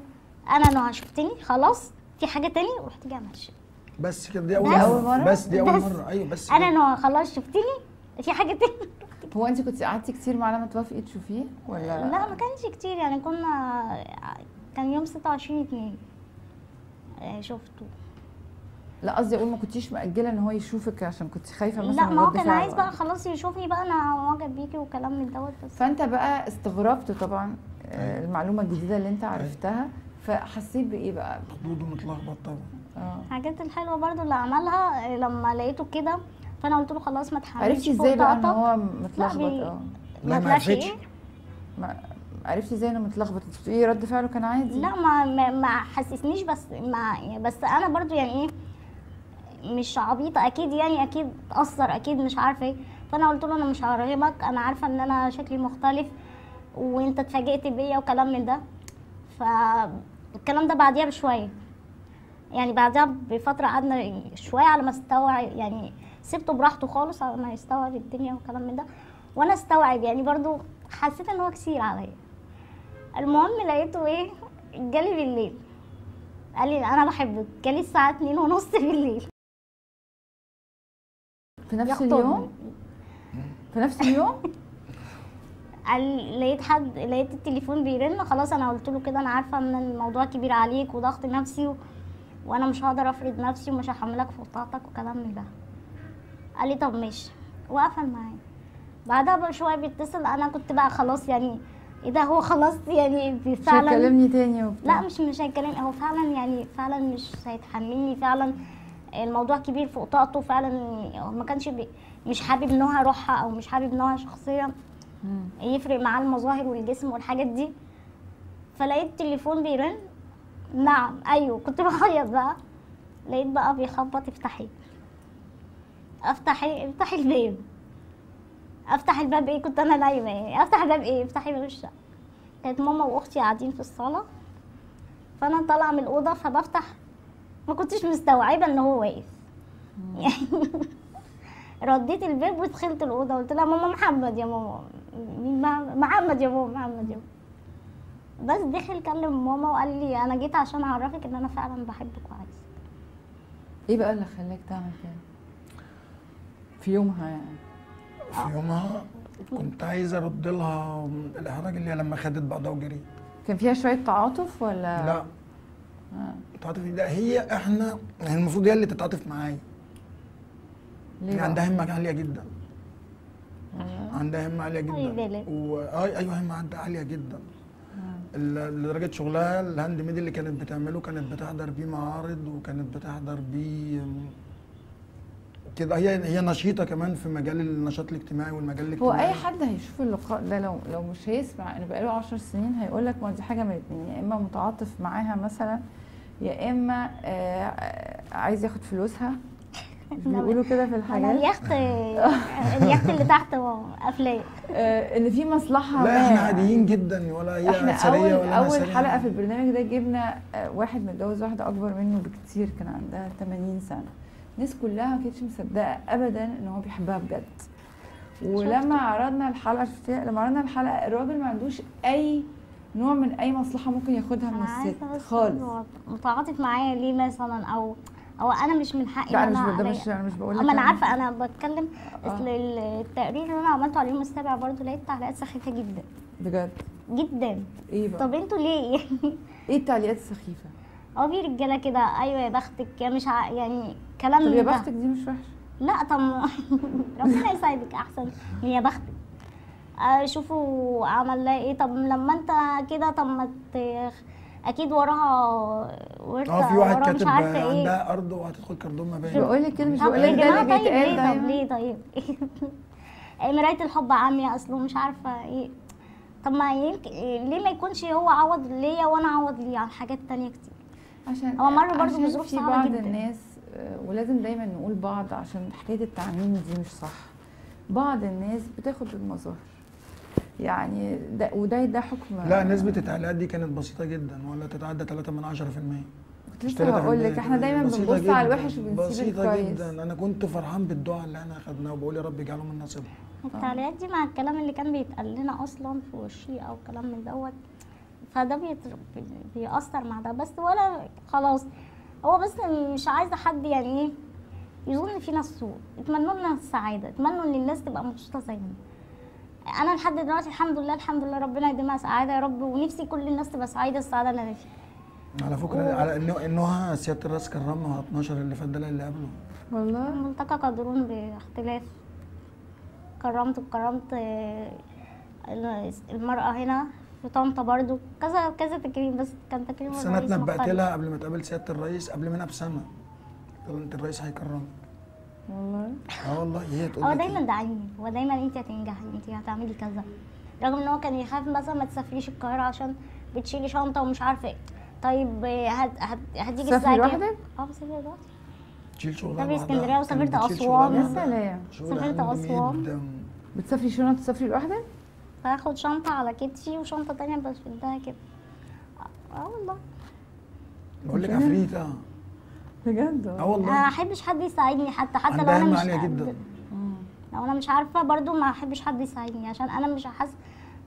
انا نوع شفتني خلاص في حاجه تاني، ورحت جايه ماشيه بس كده. دي اول مره بس دي اول مره ايوه بس انا نوع خلاص شفتني في حاجه تاني. هو انت كنت قعدتي كتير مع لما توافقي تشوفيه ولا؟ لا ما كانش كتير يعني، كنا كان يوم ستة وعشرين اتنين شفته. لا قصدي اقول ما كنتيش مأجله ان هو يشوفك عشان كنت خايفه مثلا؟ لا ما هو كان عايز بقى خلاص يشوفني بقى انا معجب بيكي وكلام من دوت. بس فانت بقى استغربت طبعا المعلومه الجديده اللي انت عرفتها، فحسيت بايه بقى؟ خدود ومتلخبط طبعا. اه الحاجات الحلوه برضو اللي عملها لما لقيته كده فانا قلت له خلاص ما تحاولش. عرفتي ازاي بقى ان هو متلخبط؟ اه لا ما عرفتش. عرفتي ازاي انه متلخبط؟ ايه رد فعله كان عادي؟ لا ما ما حسسنيش، بس ما بس انا برضو يعني ايه مش عبيطه اكيد يعني، اكيد اتاثر اكيد مش عارفه ايه. فانا قلت له انا مش هرغبك، انا عارفه ان انا شكلي مختلف وانت اتفاجئت بيا وكلام من ده. فالكلام ده بعديها بشويه يعني، بعديها بفتره قعدنا شويه على ما استوعب يعني، سبته براحته خالص على ما يستوعب الدنيا وكلام من ده وانا استوعب يعني، برضو حسيت ان هو كتير عليا. المهم لقيته ايه جالي بالليل قال لي انا بحبك، جالي الساعه اتنين ونص بالليل في نفس اليوم. في نفس اليوم قال لقيت حد، لقيت التليفون بيرن. خلاص انا قلت له كده انا عارفه ان الموضوع كبير عليك وضغط نفسي و... وانا مش هقدر افرض نفسي ومش هحملك فوق طاقتك وكلام من ده. قال لي طب ماشي وقفل معايا. بعدها بقى شويه بيتصل، انا كنت بقى خلاص يعني ايه ده، هو خلاص يعني فعلا مش هيكلمني تاني وبتاع. لا مش مش هيكلمني، هو فعلا يعني فعلا مش هيتحملني، فعلا الموضوع كبير فوق طاقته فعلا. ما كانش مش حابب نوعها روحها او مش حابب نوعها شخصيه، يفرق معاه المظاهر والجسم والحاجات دي. فلقيت التليفون بيرن. نعم ايوه كنت بخيط بقى، لقيت بقى بيخبط. افتحي افتحي افتحي الباب. افتح الباب ايه، كنت انا نايمه يعني. افتح الباب ايه، افتحي باب الشقه. كانت ماما واختي قاعدين في الصاله، فانا طالعه من الاوضه فبفتح، ما كنتش مستوعبه ان هو واقف يعني. رديت الباب ودخلت الاوضه قلت لها ماما محمد يا ماما. مين محمد يا ماما؟ محمد يا ماما. بس دخل كلم ماما وقال لي انا جيت عشان اعرفك ان انا فعلا بحبك وعايزك. ايه بقى اللي خلاك تعمل كده؟ في يومها يعني في يومها كنت عايزه ارد لها الاحراج اللي هي لما خدت بعضها وجريت. كان فيها شويه تعاطف ولا؟ لا تعاطف ده هي احنا المفروض هي اللي تتعاطف معايا. ليه؟ عندها همه عاليه جدا. آه. عندها همه عاليه جدا و... اه ايوه همه عاليه جدا لدرجه شغلها الهاند ميد اللي كانت بتعمله، كانت بتحضر بيه معارض وكانت بتحضر بيه كده. هي هي نشيطه كمان في مجال النشاط الاجتماعي والمجال الاجتماعي. هو اي حد هيشوف اللقاء ده لو لو مش هيسمع انا بقاله عشر سنين هيقول لك ما دي حاجه من الاثنين، يا اما متعاطف معاها مثلا، يا اما آه عايز ياخد فلوسها. بيقولوا كده في الحاجات. اليخت اليخت اللي تحت قافلاه. ان في مصلحه. لا احنا عاديين جدا ولا هي عسليه ولا اول اول حلقه في البرنامج ده جبنا واحد متجوز واحده اكبر منه بكتير، كان عندها ثمانين سنة. الناس كلها ما كانتش مصدقه ابدا ان هو بيحبها بجد. ولما عرضنا الحلقه شفتيها، لما عرضنا الحلقه الراجل ما عندوش اي نوع من اي مصلحه ممكن ياخدها من الست خالص. متعاطف معايا ليه مثلا او هو انا مش من حقي. لا انا مش مش انا مش بقول لك. اما انا عارفه انا بتكلم. اصل التقرير اللي انا عملته على اليوم السابع برضه لقيت تعليقات سخيفه جدا بجد جدا. ايه بقى؟ طب انتوا ليه ايه التعليقات السخيفه؟ اه في رجاله كده ايوه يا بختك يا مش ع... يعني كلام. طب يا بختك دي مش وحشه؟ لا طب ربنا يساعدك احسن من يا بختك. آه شوفوا عمل لها ايه. طب لما انت كده طب ما اكيد وراها ورثه. اه في واحد كاتب عندها ارض وهتدخل كردون مباني. بقول لك كلمه بقول لك ده اللي بيتقال. طب ليه طيب؟ مرايه الحب عاميه اصله مش عارفه ايه. طب ما يمكن ليه ما يكونش هو عوض ليا وانا اعوض ليه عن حاجات ثانيه كتير؟ عشان هو مره برضه بظروف صعبه جدا. بعض الناس ولازم دايما نقول بعض عشان حكايه التعميم دي مش صح. بعض الناس بتاخد بالمظاهر يعني ده وده ده حكم. لا نسبه التعليقات دي كانت بسيطه جدا ولا تتعدى ثلاثة من عشرة بالمية. كنت لسه هقول لك احنا دايما بنبص على الوحش وبنسيب الكويس. بسيطه جدا. انا كنت فرحان بالدعاء اللي احنا اخذناه وبقول يا رب اجعله من نصيبهم. التعليقات دي مع الكلام اللي كان بيتقال لنا اصلا في وشي او كلام من دوت، فده بيأثر مع ده. بس ولا خلاص هو بس مش عايزه حد يعني ايه يظن فينا السوء. اتمنوا لنا السعاده، اتمنوا ان الناس تبقى مبسوطه زينا. انا لحد دلوقتي الحمد لله الحمد لله ربنا يديمها سعاده يا رب، ونفسي كل الناس تبقى سعيده السعاده اللي انا فيها. على فكره و... على انه انها سياده الراس كرمها اتناشر اللي فات ده اللي قبله والله ملتقى قدرون باختلاف. كرمت وكرمت المراه هنا في طنطا برضه كذا كذا تكريم، بس كان تكريم بس انا اتنبأت لها قبل ما تقابل سياده الرئيس قبل منها بسنه، انت الرئيس هيكرمك والله. اه والله هي تقول هو دايما داعيني، هو دايما انت هتنجحي انت هتعملي كذا، رغم ان هو كان يخاف مثلا ما تسافريش القاهره عشان بتشيلي شنطه ومش عارفه ايه. طيب هت هت هتيجي ازاي؟ سافري لوحدك؟ اه بسافر لوحدك. تشيل شغلانه لوحدك؟ سافرت اسكندريه وسافرت اسوان. يا سلام سافرت اسوان. بتسافري شنطه تسافري لوحدك؟ باخد شنطه على كتفي وشنطه ثانيه بشدها كده. اه والله بقول لك عفريت. اه بجد اه والله انا ما احبش حد يساعدني حتى حتى لو انا مش جدا. لو انا مش عارفه برضو ما احبش حد يساعدني، عشان انا مش حاسه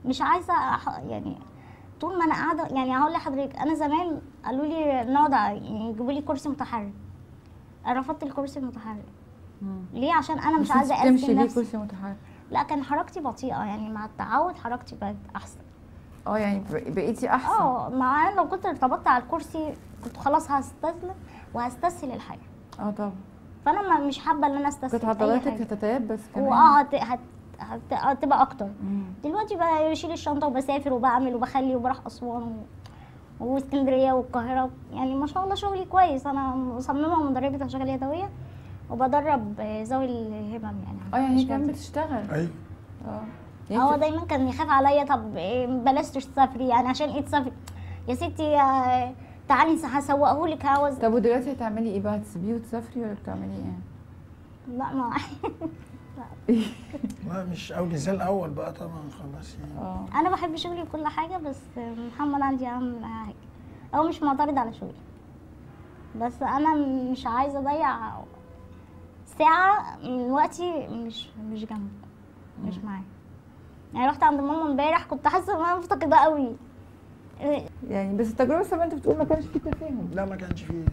مش عايزه أح... يعني طول ما انا قاعده. يعني هقول لحضرتك انا زمان قالوا لي نقعد يعني جيبوا لي كرسي متحرك، انا رفضت الكرسي المتحرك. مم. ليه؟ عشان انا مش عايزه ارسم نفسي. ليه كرسي متحرك؟ لا كان حركتي بطيئه، يعني مع التعود حركتي بقت احسن. اه يعني بقيتي احسن. اه مع ان لو كنت ارتبطت على الكرسي كنت خلاص هستسلم وهستسهل الحياه. اه طبعا. فانا مش حابه ان انا استسهل. كنت حضرتك هتتعب بس كمان. واه هت... هت... هت... هتبقى اكتر. مم. دلوقتي بقى بشيل الشنطه وبسافر وبعمل وبخلي وبروح اسوان و... واسكندريه والقاهره، يعني ما شاء الله شغلي كويس. انا مصممه ومدربه تشغيل يدويه وبدرب ذوي الهمم يعني. اه يعني هي كانت بتشتغل. ايوه. اه. هو دايما كان يخاف عليا، طب بلاش تسافري يعني عشان ايه تسافري؟ يا ستي تعالي هسوقه لك هوز. طب ودلوقتي هتعملي ايه بقى؟ هتسيبيه وتسافري ولا بتعملي ايه؟ لا ما لا مش قوي زي الاول بقى طبعا خلاص يعني. اه انا بحب شغلي وكل حاجه، بس محمد عندي اهم حاجه. هو مش معترض على شغلي، بس انا مش عايزه اضيع ساعه من وقتي مش مش جنبه مش معايا. يعني رحت عند ماما امبارح كنت حاسه ان انا مفتقده قوي يعني، بس التجربه زي ما انت بتقول ما كانش فيه تفاهم. لا ما كانش فيه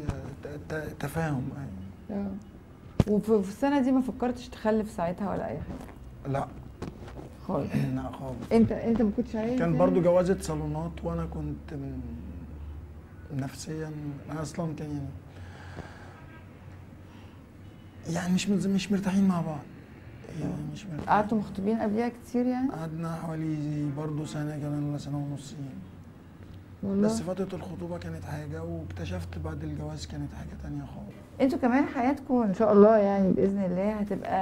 تفاهم. اه وفي السنه دي ما فكرتش تخلف ساعتها ولا اي حاجه؟ لا خالص. لا خالص. انت انت ما كنتش عايز؟ كان برضو جوازه صالونات وانا كنت من نفسيا انا اصلا كان يعني يعني مش مش مرتاحين مع بعض يعني مش مرتاحين. قعدتوا مخطوبين قبليها كتير يعني؟ قعدنا حوالي برضو سنه كمان ولا سنه ونص يعني. والله. بس فترة الخطوبة كانت حاجة، واكتشفت بعد الجواز كانت حاجة تانية خالص. انتوا كمان حياتكم ان شاء الله يعني بإذن الله هتبقى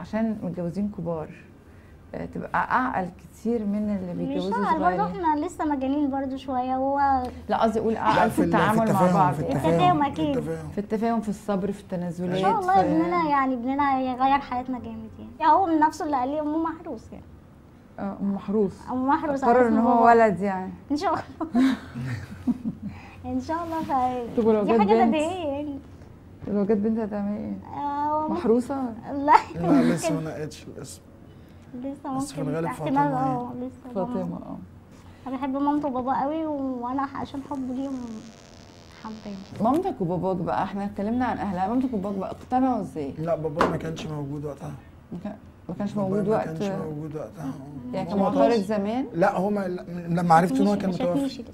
عشان متجوزين كبار تبقى أعقل كتير من اللي بيتجوزوا صغيرين. مش أعقل برضه، احنا لسه مجانين برضه شوية. هو لا قصدي أقول أعقل في التعامل مع بعض. في التفاهم أكيد. في التفاهم في الصبر في التنازلات. إن شاء الله ابننا يعني ابننا يغير حياتنا جامد يعني. يعني هو من نفسه اللي قال لي أمه محروس يعني. ام محروس ام محروس قرر ان هو ولد يعني ان شاء الله ان شاء الله. ف دي حاجه قد ايه يعني؟ لو جت بنت هتعملي ايه؟ آه محروسه؟ لا لا لسه ما نقتش الاسم، لسه ممكن الغالب فاطمه. اه لسه فاطمه. اه انا بحب مامته وبابا قوي، وانا عشان حب ليهم حبيت. مامتك وباباك بقى احنا اتكلمنا عن اهلها، مامتك وباباك بقى اقتنعوا ازاي؟ لا بابا ما كانش موجود وقتها. ما كانش موجود وقت ما كانش موجود وقتها يعني. كان معترض زمان؟ لا هو لما عرفت ان هو كان متوفي.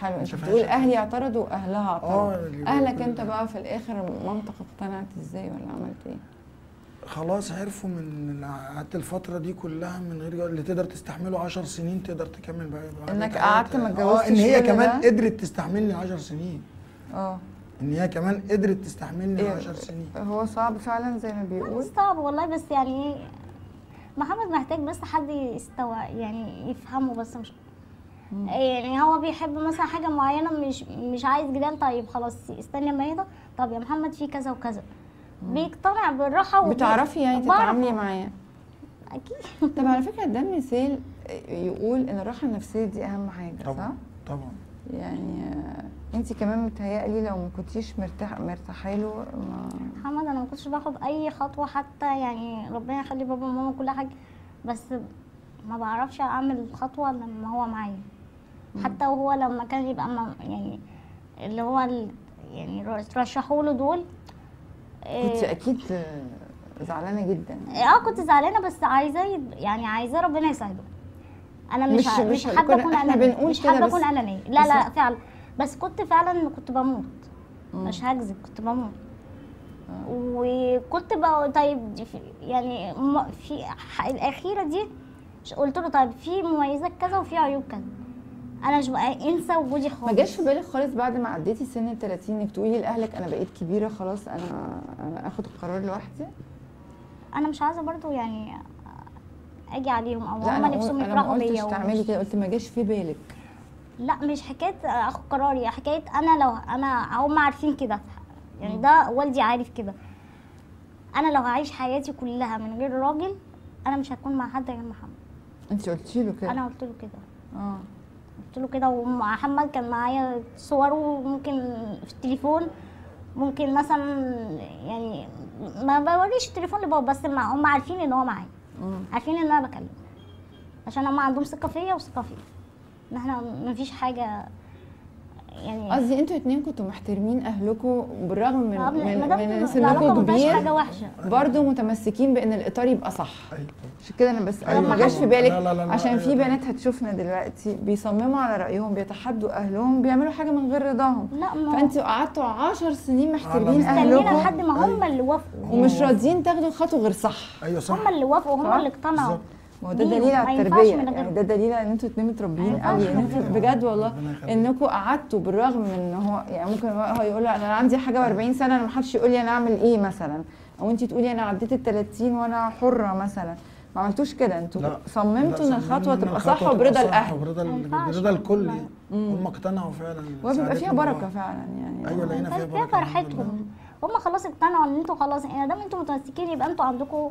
حلو. انت بتقول اهلي اعترضوا واهلها اعترضوا. اه اهلك انت بقى في الاخر مامتك اقتنعت ازاي ولا عملت ايه؟ خلاص عرفوا من قعدت الفتره دي كلها من غير اللي تقدر تستحمله عشر سنين تقدر تكمل بقى. انك قعدت ما اتجوزتش. اه ان هي كمان قدرت تستحملني عشر سنين. اه ان هي كمان قدرت تستحملني عشر سنين. هو صعب فعلا زي ما بيقول. صعب والله، بس يعني محمد محتاج بس حد يستوى يعني يفهمه بس. مش يعني هو بيحب مثلا حاجه معينه مش مش عايز جدال. طيب خلاص استنى ما يهدى. طب يا محمد في كذا وكذا. مم. بيقتنع بالراحه وبي... بتعرفي يعني تتعاملي معاه اكيد. طب على فكره ده مثال يقول ان الراحه النفسيه دي اهم حاجه. طبعًا. صح؟ طبعا يعني انت كمان متهيألي لو ما كنتيش مرتاحه مرتاحه له. محمد انا ما كنتش باخد اي خطوه حتى يعني ربنا يخلي بابا وماما كل حاجه، بس ما بعرفش اعمل خطوه لما هو معايا. حتى وهو لما كان يبقى يعني اللي هو يعني رشحوا له دول كنت اكيد زعلانه جدا. اه كنت زعلانه بس عايزاه يعني عايزاه ربنا يساعده. انا مش مش, مش حابه اكون انانيه، مش حابه اكون انانيه، لا لا فعلا، بس كنت فعلا كنت بموت، مش هكذب كنت بموت. وكنت بقى طيب يعني في الاخيره دي قلت له طيب في مميزات كذا وفي عيوب كذا، انا مش انسى وجودي خالص. ما جاش في بالك خالص بعد ما عديتي سن ال ثلاثين انك تقولي لاهلك انا بقيت كبيره خلاص، انا انا اخد القرار لوحدي؟ انا مش عايزه برضو يعني اجي عليهم او هم نفسهم يفرحوا بيا. لا انا ما قلتش تعملي كده، قلت ما جاش في بالك. لا مش حكايه اخد قراري، حكايه انا لو انا هم عارفين كده يعني، ده والدي عارف كده، انا لو هعيش حياتي كلها من غير راجل انا مش هكون مع حد غير محمد. انت قلتي له كده؟ انا قلت له كده. اه قلت له كده. ومحمد كان معايا صوره ممكن في التليفون، ممكن مثلا يعني ما بوريش التليفون لبابا، بس هم عارفين ان هو معايا، عارفين ان انا بكلمه، عشان هم عندهم ثقه فيا وثقه فيه ان احنا مفيش حاجه يعني. قصدي انتوا الاثنين كنتوا محترمين اهلكم بالرغم من من, من سنكم كبير، برضه متمسكين بان الاطار يبقى صح. عشان كده انا بس ما جاش في بالك. لا لا لا عشان لا في بنات هتشوفنا دلوقتي بيصمموا على رايهم، بيتحدوا اهلهم، بيعملوا حاجه من غير رضاهم. فانتوا قعدتوا عشر سنين محترمين اهلكم لحد ما هم اللي وافقوا، ومش راضيين تاخدوا خطوه غير صح. ايوه صح، هم اللي وافقوا، هم اللي اقتنعوا. ما هو ده دليل على التربيه يعني، ده دليل ان انتوا اتنين متربيين قوي يعني بجد والله، انكم قعدتوا بالرغم من ان هو يعني ممكن هو يقول انا عندي حاجه وأربعين سنه انا ما حدش يقول لي انا اعمل ايه مثلا، او انت تقولي انا عديت ال ثلاثين وانا حره مثلا. ما عملتوش كده، انتوا صممتوا ان الخطوه تبقى صح وبرضا الاهل وبرضا الكل. هم اقتنعوا فعلا وبيبقى فيها بركه فعلا يعني. ايوه لقينا فيها بركه، فيها فرحتهم، هم خلاص اقتنعوا ان انتوا خلاص ما دام انتوا متمسكين يبقى انتوا عندكم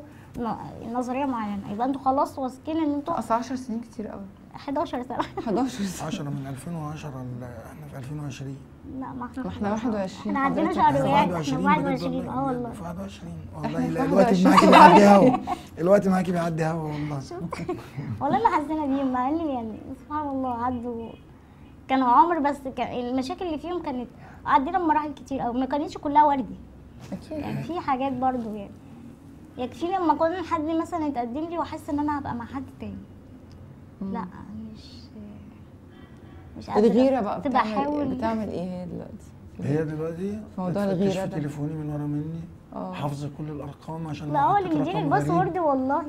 نظريه معينه، يبقى انتوا خلاص واثقين ان انتوا. اصل عشر سنين كتير قوي. احداشر سنه. احداشر سنه. عشرة من ألفين وعشرة، احنا في ألفين وعشرين. لا ما احنا احنا واحد وعشرين. احنا عندنا شهريات احنا واحد وعشرين. اه والله. في واحد وعشرين والله. لا الوقت معاكي بيعدي هوا، الوقت معاكي بيعدي هوا والله. والله اللي حزينه بيهم مع ان يعني سبحان الله عدوا كانوا عمر، بس المشاكل اللي فيهم كانت عدينا بمراحل كتير قوي، ما كانتش كلها وردي. اكيد يعني في حاجات برضو يعني. يكفيني لما كل حد مثلا يتقدم لي واحس ان انا هبقى مع حد تاني. مم. لا مش مش قادره. الغيره بقى بتعمل بتعمل ايه هي دلوقتي؟ هي دلوقتي في موضوع الغيره ده تليفوني من ورا مني، حافظه كل الارقام عشان لا هو اللي بيديني الباسورد والله.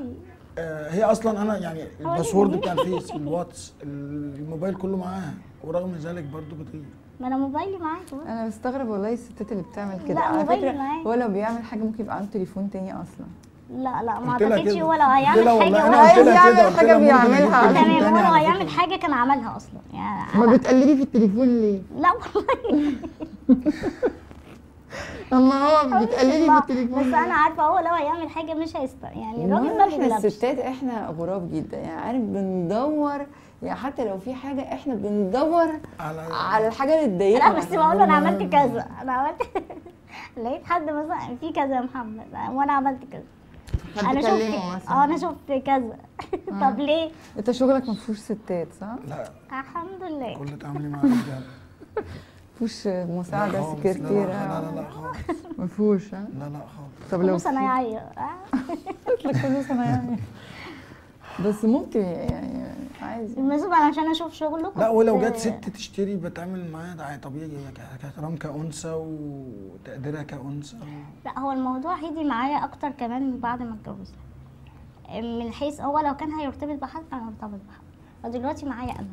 هي اصلا انا يعني الباسورد بتاع الفيس الواتس الموبايل كله معاها، ورغم ذلك برضو بتغير. ما انا موبايلي معاكي. انا بستغرب والله الستات اللي بتعمل كده. لا على فكره هو لو بيعمل حاجه ممكن يبقى عنده تليفون تاني اصلا. لا لا ما اعتقدش هو لو هيعمل حاجه هو عايز يعمل حاجه بيعملها. تمام هو لو هيعمل حاجه كان عملها اصلا يعني. ما بتقلبي في التليفون ليه؟ لا والله. اما هو بتقللي في التليفون بس انا عارفه هو لو هيعمل حاجه مش هيستر يعني. الراجل ما بيغلبش. احنا الستات احنا غراب جدا يعني، عارف بندور يعني حتى لو في حاجه احنا بندور على على الحاجه اللي تضايقنا. لا بس بقول انا عملت كذا، انا عملت لقيت حد مثلا في كذا يا محمد وانا عملت كذا، انا شفت اه انا شفت كذا. طب ليه؟ انت شغلك ما فيهوش ستات صح؟ لا الحمد لله كل تعاملي مع الرجاله مفيهوش مساعده سكرتيره. لا لا لا خالص مفيهوش. ها؟ لا لا خالص. طب لو كله صنايعيه كله صنايعيه بس ممكن يعني عايز المسؤول علشان اشوف شغله. لا ولو جت ست تشتري بتعامل معاها ده طبيعي كاحترام كأنثى وتقديرها كأنثى. لا هو الموضوع هدي معايا اكتر كمان بعد ما اتجوزت، من حيث هو لو كان هيرتبط بحد كان هيرتبط بحد، فدلوقتي معايا انا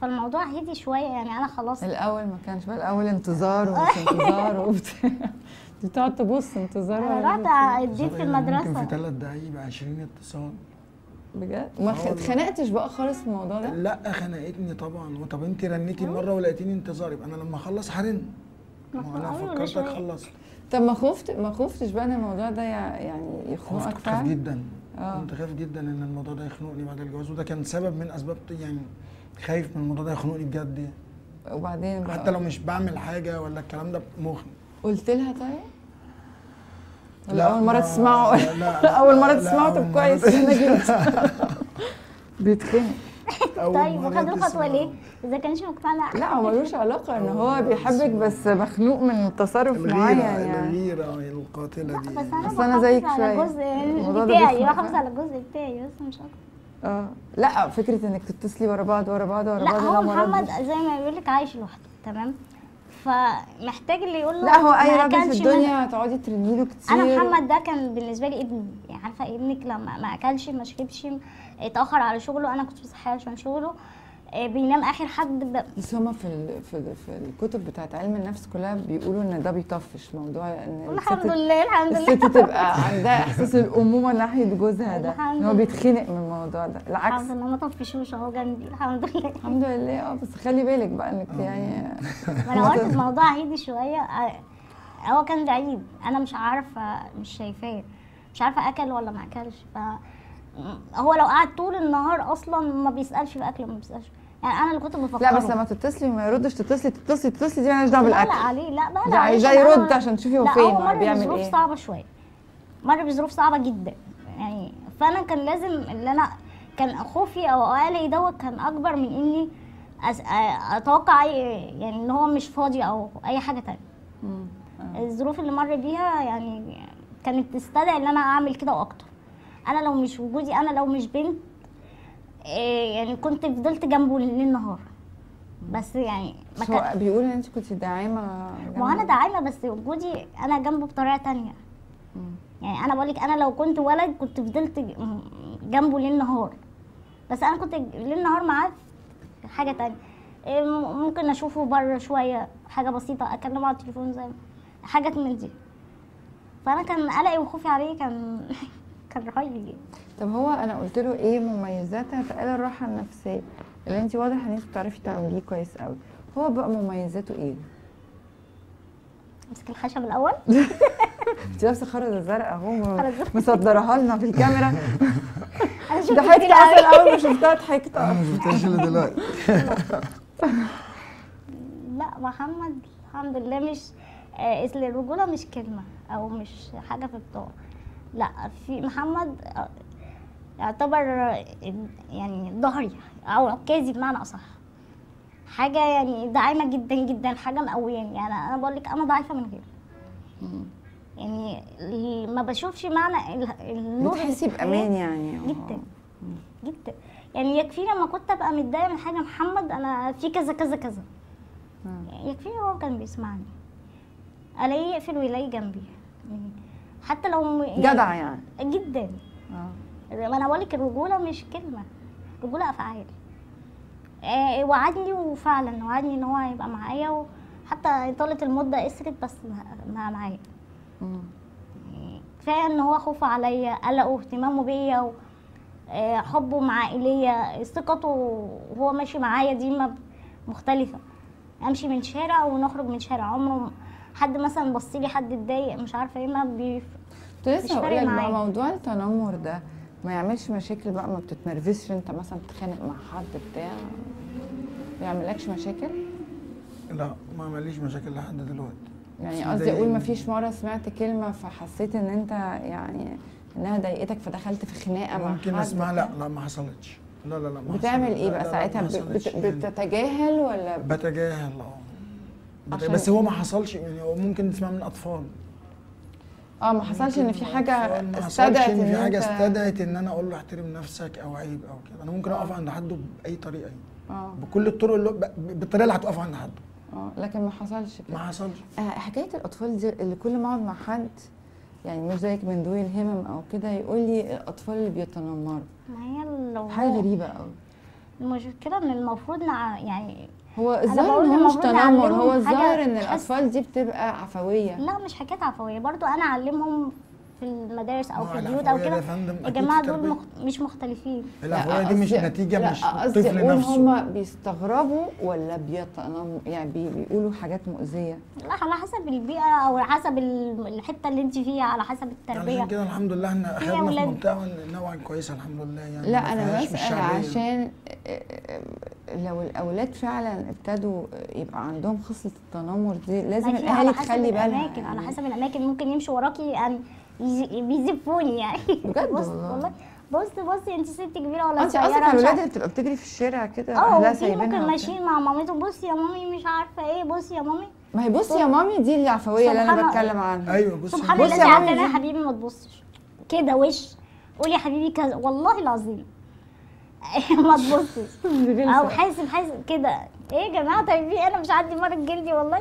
فالموضوع هدي شويه يعني. انا خلاص الاول ما كانش بقى، الاول انتظار ومش انتظار وبتاع بتقعد تبص انتظار. انا رحت اديت في المدرسه ممكن في ثلاث دقايق ب عشرين اتصال بجد. ما اتخنقتش بقى خالص الموضوع ده؟ لا خنقتني طبعا. وطب انت رنيتي مره ولقيتيني انتظار يبقى انا لما اخلص هرن. انا فكرتك خلصت. طب ما خفت ما خفتش بقى ان الموضوع ده يعني يخنقك؟ كنت خايف جدا، كنت خايف جدا ان الموضوع ده يخنقني بعد الجواز، وده كان سبب من اسباب يعني خايف من الموضوع ده يخنقني بجد يعني. وبعدين بقى حتى لو مش بعمل حاجه ولا الكلام ده مخنق. قلت لها طيب؟ لا أول مرة تسمعه. لا أول مرة تسمعه. طب كويس أنا جيت بيتخنق. طيب وخد الخطوه ليه؟ اذا كانش مقتنع. لا هو ملوش علاقه ان هو بيحبك بس مخنوق من تصرف معين يعني. الغيره القاتله دي. بس انا زيك شويه. الموضوع ده بتاعي بحافظ على الجزء بتاعي بس مش اكتر. اه لا فكره انك تتصلي ورا بعض ورا بعض ورا بعض. لا هو محمد زي ما بيقول لك عايش لوحده تمام؟ فمحتاج اللي يقول له لا هو اي راجل في الدنيا هتقعدي ترني له كتير. انا محمد ده كان بالنسبه لي ابني، يعني عارفه ابنك لما ما اكلش ما شربش اتاخر على شغله، انا كنت بصحيه عشان شغله، بينام اخر حد. بس هما في في في الكتب بتاعت علم النفس كلها بيقولوا ان ده بيطفش موضوع ان الحمد لله الحمد لله الست تبقى عندها احساس الامومه ناحيه جوزها ده ان هو بيتخنق من الموضوع ده. العكس ان هما طفشوش اهو جنبي الحمد لله الحمد لله. اه بس خلي بالك بقى انك يعني انا قلت الموضوع هادي شويه. هو كان بعيد انا مش عارفه مش شايفاه مش عارفه اكل ولا ما اكلش. ف هو لو قعد طول النهار اصلا ما بيسالش في اكل ما بيسالش يعني انا اللي كنت بفكره. لا بس لما تتصلي ما يردش تتصلي تتصلي تتصلي دي مالهاش دعوه بالاكل. لا لا عليه لا بقى لا عايزاه يرد عشان تشوفي هو فين ولا بيعمل ايه. مر بظروف صعبه شويه مر بظروف صعبه جدا يعني. فانا كان لازم اللي انا كان خوفي او قلقي دوت كان اكبر من اني اتوقع يعني ان هو مش فاضي او اي حاجه ثانيه. الظروف اللي مر بيها يعني كانت تستدعي ان انا اعمل كده واكتر. انا لو مش وجودي انا لو مش بنت يعني كنت فضلت جنبه ليل النهار بس يعني ما كان بيقول ان انت كنت داعمه. وانا داعمه بس وجودي انا جنبه بطريقه ثانيه يعني. انا بقول لك انا لو كنت ولد كنت فضلت جنبه ليل النهار بس انا كنت ليل النهار معاه في حاجه ثانيه. ممكن اشوفه بره شويه حاجه بسيطه اكلمه على التليفون زي حاجات من دي. فانا كان قلقي وخوفي عليه كان كان رهيب. طب هو انا قلت له ايه مميزاتها فقال الراحه النفسيه اللي انت واضح ان انت بتعرفي تعمليه كويس قوي. هو بقى مميزاته ايه؟ امسك الخشب الاول. انت لابسه خرزه زرقاء اهو مصدرها لنا في الكاميرا. انا شفتها ضحكت اصلا اول ما شفتها ضحكت. انا ما شفتهاش الا دلوقتي. لا محمد الحمد لله مش اصل الرجوله مش كلمه او مش حاجه في بتوعه. لا في محمد يعتبر يعني ظهري او عكازي بمعنى اصح. حاجه يعني داعمه جدا جدا حاجه مقوياني يعني. انا بقول لك انا ضعيفه من غيره يعني ما بشوفش معنى النور. بتحسي بامان يعني جدا جدا يعني. يكفيني لما كنت ابقى متضايقه من حاجه محمد انا في كذا كذا كذا يكفيني هو كان بيسمعني الاقيه يقفل ويلاقي جنبي حتى لو جدع يعني جدا. اه انا بقول لك الرجوله مش كلمه رجوله افعال. آه وعدني وفعلا وعدني ان هو هيبقى معايا وحتى طالت المده قصرت بس ما معايا. كفايه ان هو خوفه عليا قلقه اهتمامه بيا آه حبه معاه ليا ثقته وهو ماشي معايا دي مختلفه. امشي من شارع ونخرج من شارع عمره حد مثلا بص لي حد اتضايق مش عارفه ايه ما بي كنت لسه هقول لك بقى موضوع التنمر ده ما يعملش مشاكل بقى. ما بتتنرفزش انت مثلا تتخانق مع حد بتاع ما يعملكش مشاكل؟ لا ما عمليش مشاكل لحد دلوقتي يعني. قصدي اقول ما فيش مره سمعت كلمه فحسيت ان انت يعني انها ضايقتك فدخلت في خناقه مع حد؟ ممكن اسمع. لا لا ما حصلتش. لا لا لا ما بتعمل ايه بقى ساعتها؟ بتتجاهل ولا بتجاهل؟ اه بس هو ما حصلش يعني. هو ممكن تسمع من اطفال. اه ما حصلش ان في حاجه استدعت ان في حاجه استدعت ان انا اقول له احترم نفسك او عيب او كده. انا ممكن اقف عند حده باي طريقه يعني. اه بكل الطرق اللي بالطريقه اللي هتقف عند حده. اه لكن ما حصلش كده. ما حصلش. آه حكايه الاطفال دي اللي كل ما اقعد مع حد يعني مش زيك من ذوي الهمم او كده يقول لي الاطفال اللي بيتنمروا. ما هي لو حاجه غريبه قوي. المشكله ان المفروض يعني هو الظاهر ان هو مش تنمر. هو الظاهر ان الاطفال دي بتبقى عفويه. لا مش حكايه عفويه برضو انا اعلمهم في المدارس او في البيوت او كده. يا جماعه دول مخ... مش مختلفين. العفويه دي مش نتيجه مش الطفل نفسه. هم بيستغربوا ولا بيتنمروا يعني بيقولوا حاجات مؤذيه؟ لا على حسب البيئه او حسب الحته اللي انت فيها على حسب التربيه. عشان كده الحمد لله احنا اخذنا في منطقه نوعا كويسه الحمد لله يعني. لا انا بسال عشان لو الاولاد فعلا ابتدوا يبقى عندهم خصله التنمر دي لازم الاهالي تخلي بالها. على حسب الاماكن على حسب الاماكن ممكن يمشوا وراكي يعني بيزفوني يعني. بجد والله بص بص انت ست كبيره ولا صغيره؟ انت اصلا الولاد اللي بتبقى بتجري في الشارع كده اهلها سايبينها ممكن ماشيين مع مامته، بصي يا مامي مش عارفه ايه، بصي يا مامي. ما هي بصي يا مامي دي العفويه اللي انا بتكلم عنها. ايوه بصي يا مامي. بصي يا مامي يا حبيبي ما تبصش كده، وش قولي يا حبيبي كذا، والله العظيم ما تبصش او حاسب حاسب كده. ايه يا جماعه طيب انا مش عندي مرض جلدي والله،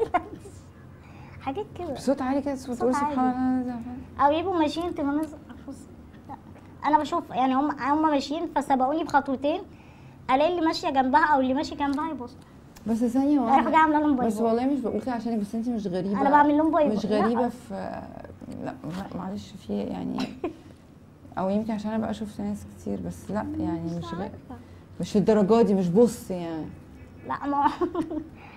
حاجات كده بصوت عالي كده، صوت تقول سبحان الله. او يبقوا ماشيين تمنظر، انا بشوف يعني هم هم ماشيين فسبقوني بخطوتين، الاقي اللي ماشيه جنبها او اللي ماشي جنبها يبص. بس ثانيه واحده اروح عامله لهم باي باي. بس والله مش بقول كده عشانك، بس انت مش غريبه. انا بعمل لهم باي باي مش غريبه لا. في لا معلش في يعني او يمكن عشان انا بقى شفت ناس كتير، بس لا يعني مش غ... مش الدرجه دي، مش بص يعني لا ما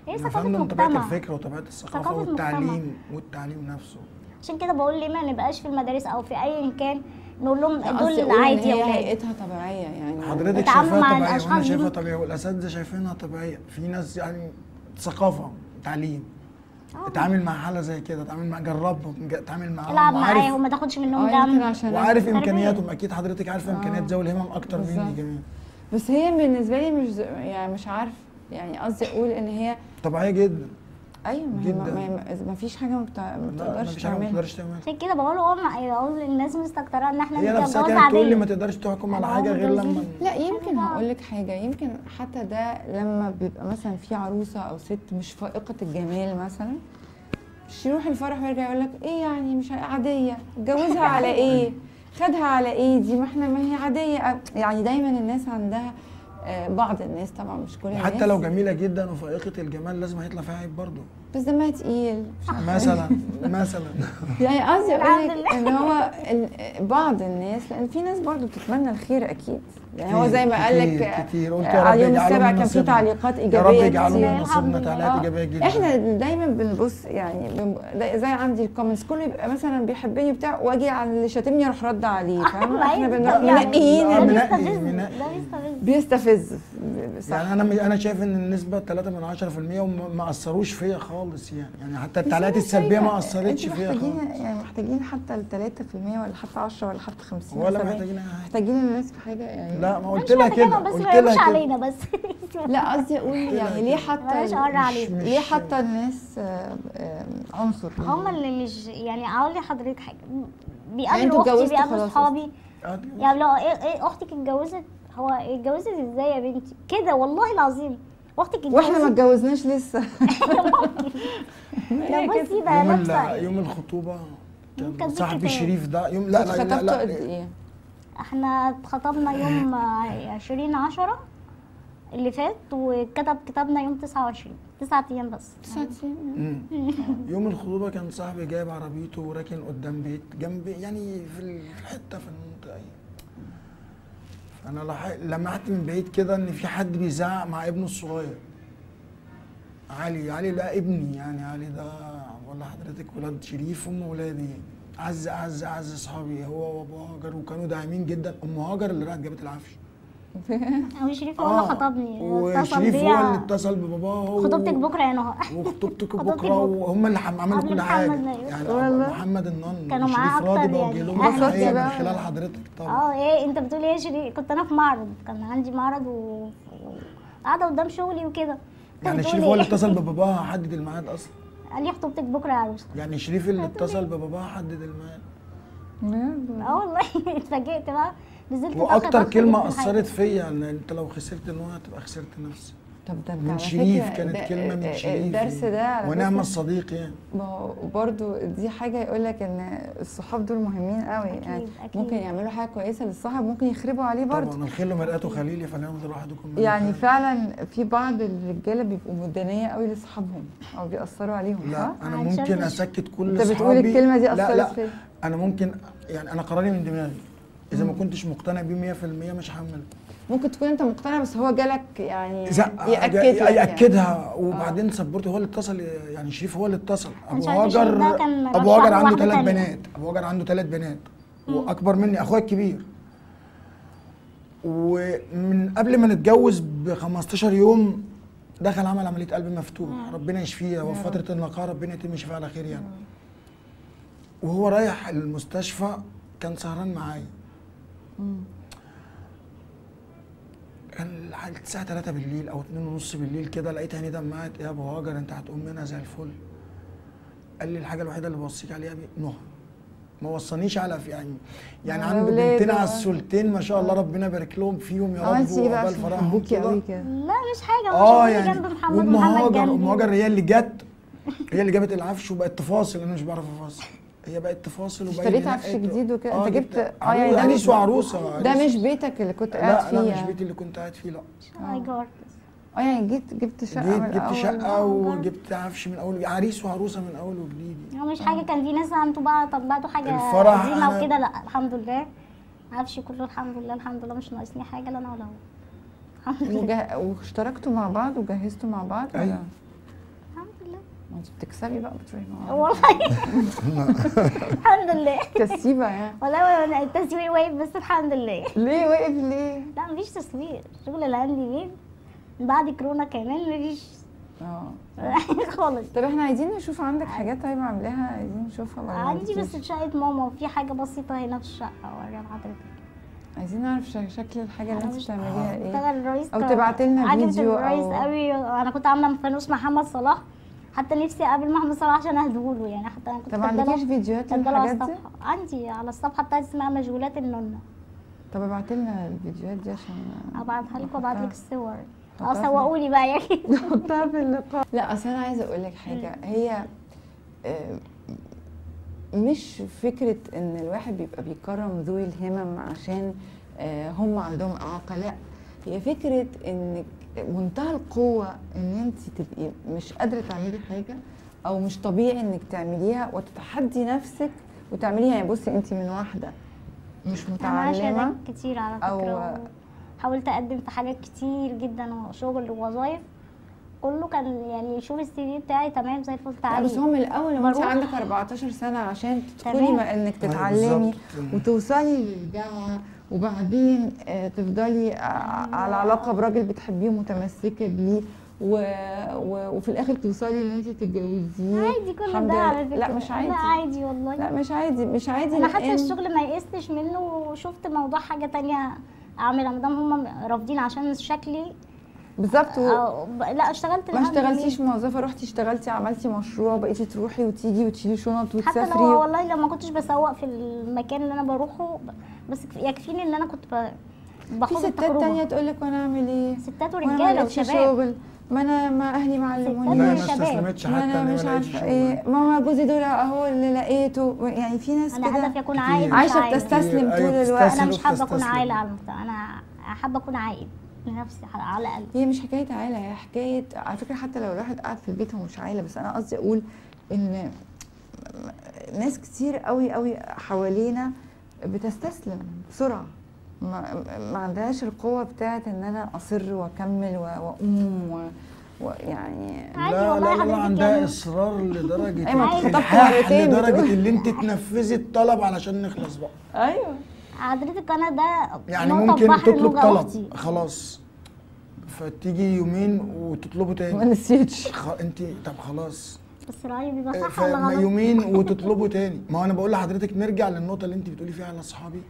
هي ثقافه مجتمع، طبيعه الفكر وطبيعه الثقافه والتعليم والتعليم نفسه. عشان كده بقول ليه ما نبقاش في المدارس او في اي مكان نقول لهم دول عادي يا ولاد، هيئتها طبيعيه يعني حضرتك شايفاها طبيعيه وانا شايفها طبيعيه والاساتذه شايفينها طبيعيه. في ناس يعني ثقافه تعليم اتعامل مع حاله زي كده، اتعامل مع جربهم، اتعامل معاهم، العب معاهم، ما تاخدش منهم دم، وعارف امكانياتهم. اكيد حضرتك عارفه امكانيات ذوي الهمم اكتر مني كمان. بس هي بالنسبه لي مش يعني مش عارفه يعني قصدي اقول ان هي طبيعيه جدا. ايوه ما فيش حاجه ما بتقدرش تعملها. عشان كده بقول هم يقول الناس مستكتره ان احنا نتجوز عادي. هي بتقول لي ما تقدرش تحكم على حاجه غير لما لا يمكن هقول لك حاجه، يمكن حتى ده لما بيبقى مثلا في عروسه او ست مش فائقه الجمال مثلا، مش يروح الفرح ويرجع يقول لك ايه يعني مش عاديه، اتجوزها على ايه؟ خدها على ايه دي؟ ما احنا ما هي عاديه يعني. دايما الناس عندها بعض الناس طبعا مش كل الناس، حتى لو جميله جدا وفائقه الجمال لازم هيطلع فيها عيب برضه، بس دمها تقيل مثلا مثلا يعني قصدي اقول لك ان هو بعض الناس، لان في ناس برضه بتتمنى الخير اكيد يعني. هو زي ما قال لك على يوم السبع كان في تعليقات ايجابيه كتير، يا رب يجعلهم نصيبنا تعليقات ايجابيه جدا. احنا دايما بنبص يعني زي عندي الكومنتس كله يبقى مثلا بيحبني بتاع، واجي على اللي شاتمني اروح رد عليه، فاهمه؟ احنا منقيين اللي بيستفز. يعني انا انا شايف ان النسبه ثلاثة من عشرة في المية وما اثروش فيا خالص يعني، يعني حتى التعليقات السلبيه ما اثرتش فيا خالص. يعني محتاجين حتى ال ثلاثة في المية ولا حتى عشرة ولا حتى خمسين ولا محتاجين محتاجين الناس في حاجه يعني. لا ما قلت لها كده، قلت لها مش علينا بس. لا قصدي اقول يعني ليه حتى ليه حتى الناس عنصر هم اللي مش يعني. اقول لحضرتك حاجه، بيقابلوا اختي بيقابلوا اصحابي يقابلوا ايه ايه اختك اتجوزت، هو اتجوزت ازاي يا بنتي كده؟ والله العظيم اختك اتجوزت واحنا ما اتجوزناش لسه. لا بصي ده لابسه يوم الخطوبه كان صاحبي شريف ده يوم لا لا لا لا قد ايه؟ احنا اتخطبنا يوم عشرين عشرة اللي فات، وكتب كتابنا يوم تسعة وعشرين، تسعة ايام بس. تسعة ايام يوم الخطوبه كان صاحبي جايب عربيته وراكن قدام بيت جنب يعني في الحته في المنطقه. انا لمحت من بعيد كده ان في حد بيزعق مع ابنه الصغير علي. علي ده ابني يعني، علي ده والله حضرتك ولاد شريف ام ولادي. عز عز عز اصحابي هو وابو هاجر، وكانوا داعمين جدا. ام هاجر اللي راحت جابت العفش. وشريف هو اللي خطبني، وشريف هو اللي اتصل بباباه. خطوبتك بكره يا نهى، وخطوبتك بكره، وهم اللي عملوا كل حاجه يعني. محمد النن كانوا معاه اكتر يعني من خلال حضرتك طبعا. اه ايه انت بتقول ايه يا شريف؟ كنت انا في معرض، كان عندي معرض وقاعده قدام شغلي وكده يعني. شريف هو اللي اتصل بباباها حدد الميعاد اصلا، قال لي خطوبتك بكره يا عروسه. يعني شريف اللي اتصل بباباها حدد الميعاد. اه والله اتفاجئت بقى، نزلت واكتر كلمه اثرت فيا ان انت لو خسرت نوع تبقى خسرت نفسك. طب ده من شريف كانت كلمه من شريف الدرس ده ونعم الصديق يعني. ما هو برضه دي حاجه يقول لك ان الصحاب دول مهمين قوي يعني. ممكن يعملوا حاجه كويسه للصاحب، ممكن يخربوا عليه برضه. طبعا الخل مرآته خليلي، فلينظر احدكم يعني. فعلا في بعض الرجاله بيبقوا مدانيه قوي لصحابهم او بيأثروا عليهم. لا انا ممكن اسكت كل صحابي. انت بتقول الكلمه دي اثرت فيا. انا ممكن يعني انا قراري من دماغي، إذا ما كنتش مقتنع بيه مية في المية مش هعمله. ممكن تكون أنت مقتنع بس هو جالك يعني يأكدها يأكدها يعني. وبعدين صبرته، هو اللي اتصل يعني. شريف هو اللي اتصل. أبو هاجر أبو هاجر عنده ثلاث بنات، أبو هاجر عنده ثلاث بنات وأكبر مني، أخويا الكبير. ومن قبل ما نتجوز ب خمستاشر يوم دخل عمل عملية قلب مفتوح، ربنا يشفيه. هو في فترة النقاهة ربنا يتم شفاء على خير يعني. وهو رايح المستشفى كان سهران معايا. كان الساعه تلاتة بالليل او اتنين ونص بالليل كده، لقيت هنيدة معاك يا ابو هاجر انت هتقوم منها زي الفل. قال لي الحاجه الوحيده اللي بوصيك عليها نهى، ما وصانيش علف يعني يعني عنده بنتين عسولتين ما شاء الله ربنا يبارك لهم فيهم يا رب. عملتي ايه بقى عشان حبيتي قوي كده؟ لا مش حاجه، اه يعني ام هاجر ام هاجر هي اللي جت هي اللي جابت العفش وبقت تفاصل، انا مش بعرف افاصل، هي بقت تفاصل وبقت اشتريت عفش جديد وكده. آه انت جبت اه يعني عريس وعروسه. ده مش بيتك اللي كنت قاعد فيه؟ لا لا مش بيتي اللي كنت قاعد فيه، لا ايجار. اه يعني جيت جبت شقه من جبت شقه وجبت عفش من اول، عريس وعروسه من اول وجديد. هو مش حاجه كان في ناس انتوا بقى طلعتوا حاجه قديمه وكده؟ لا الحمد لله عفشي كله الحمد لله الحمد لله مش ناقصني حاجه لا انا ولا هو الحمد لله. واشتركتوا مع بعض وجهزتوا مع بعض ولا؟ أيه. الحمد لله. ما انت بتكسبي بقى بتروحي معاهم والله الحمد لله كسيبه يعني والله. التسويق واقف بس الحمد لله. ليه واقف ليه؟ لا مفيش تسويق، الشغل اللي عندي مين بعد كورونا كمان مفيش اه خالص. طب احنا عايزين نشوف عندك حاجات طيب عاملاها، عايزين نشوفها برضه. عندي بس في شقه ماما وفي حاجه بسيطه هنا في الشقه اوريها لحضرتك. عايزين نعرف شكل الحاجه اللي انت بتعمليها ايه، او تبعتي لنا فيديو. عجبت الرئيس قوي، انا كنت عامله فانوس محمد صلاح، حتى نفسي اقابل محمد صلاح عشان اهديهوله يعني، حتى انا كنت. طب ما عندكيش فيديوهات للحاجات دي؟ عندي على الصفحه بتاعتي اسمها مشغولات النن. طب ابعتي لنا الفيديوهات دي عشان ابعتها لك وابعت لك الصور. اه سوقولي بقى يعني نحطها في اللقاء. لا اصل انا عايزه اقول لك حاجه، هي مش فكره ان الواحد بيبقى بيكرم ذوي الهمم عشان هم عندهم اعاقه، لا هي فكره ان منتهى القوه ان انت تبقي مش قادره تعملي حاجه او مش طبيعي انك تعمليها وتتحدي نفسك وتعمليها. يعني بصي انت من واحده مش متعلمه كتير على فكره، حاولت اقدم في حاجات كتير جدا وشغل ووظايف كله كان يعني شوف السي في بتاعي تمام زي الفل تعالي. بس هم الاول لما انت عندك اربعتاشر سنه عشان تدخلي ما انك تتعلمي وتوصلي للجامعه وبعدين تفضلي على علاقه براجل بتحبيه ومتمسكه بيه و... و... وفي الاخر توصلي ان انت تتجوزيه. عادي كل ده على فكره. لا مش عادي. لا عادي والله. لا مش عادي مش عادي. انا حتى الشغل ما يقستش منه وشفت موضوع حاجه ثانيه اعملها ما دام هم رافضين عشان شكلي بالظبط. و... لا اشتغلت ما اشتغلتيش موظفه، رحتي اشتغلتي عملتي مشروع بقيتي تروحي وتيجي وتشيلي شنط وتسافري. حتى لو والله لو ما كنتش بسوق في المكان اللي انا بروحه بس يكفيني ان انا كنت بخوض التجربه. في ستات ثانيه تقول لك وانا اعمل ايه؟ ستات ورجاله وشباب. ما انا ما اهلي معلموني، ما استسلمتش حتى انا مش عارفه ايه، ما هو جوزي دول اهو اللي لقيته. يعني في ناس كده انا هدفي اكون عايله عايشه بتستسلم طول الوقت. انا مش حابه اكون عايله على المجتمع، انا حابه اكون عائله لنفسي على الاقل. هي مش حكايه عايله، هي حكايه على فكره حتى لو الواحد قاعد في البيت هو مش عايله. بس انا قصدي اقول ان ناس كتير قوي قوي حوالينا بتستسلم بسرعه، ما, ما عندهاش القوة بتاعت ان انا اصر واكمل واقوم ويعني و... لا لا لا عندها اصرار لدرجة الحاح لدرجة اللي انت تنفذي الطلب علشان نخلص بقى. ايوه حضرتك انا ده يعني ممكن تطلب طلب خلاص فتيجي يومين وتطلبه تاني ما نسيتش انت طب خلاص بس رأيي بيبقى صح ولا غلط؟ يومين وتطلبه تاني. ما انا بقول لحضرتك نرجع للنقطة اللي انت بتقولي فيها على اصحابي.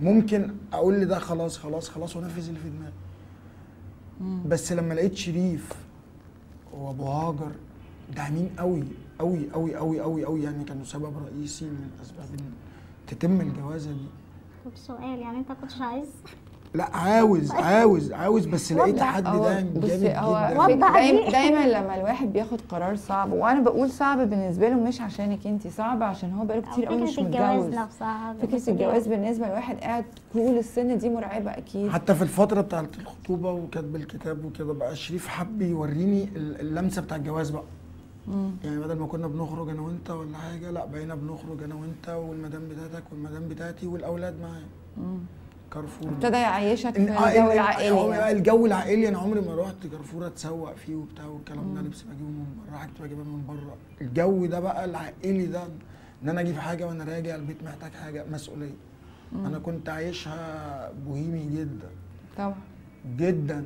ممكن اقول لده خلاص خلاص خلاص وانفذ اللي في دماغي، بس لما لقيت شريف وابو هاجر داعمين قوي قوي قوي قوي قوي قوي يعني كانوا سبب رئيسي من الاسباب ان تتم الجوازه دي. طب سؤال يعني انت كنتش عايز؟ لا عاوز عاوز عاوز بس لقيت حد ده جامد جدا. دايما لما الواحد بياخد قرار صعب، وانا بقول صعب بالنسبه له مش عشانك انت، صعب عشان هو بقاله كتير قوي مش متجوز. فكره الجواز بالنسبه لواحد قاعد طول السن دي مرعبه اكيد. حتى في الفتره بتاعه الخطوبه وكتب الكتاب وكده بقى شريف حب يوريني اللمسه بتاع الجواز بقى. مم. يعني بدل ما كنا بنخرج انا وانت ولا حاجه، لا بقينا بنخرج انا وانت والمدام بتاعتك والمدام بتاعتي والاولاد معايا. كارفور ابتدى يعيشك في الجو العائلي. الجو العائلي انا عمري ما رحت كارفور اتسوق فيه وبتاع والكلام ده، لبس بجيبه من بره، حاجات بجيبها من بره. الجو ده بقى العائلي ده ان انا اجيب حاجه وانا راجع البيت محتاج حاجه، مسؤوليه. مم. انا كنت عايشها بوهيمي جدا طبعا جدا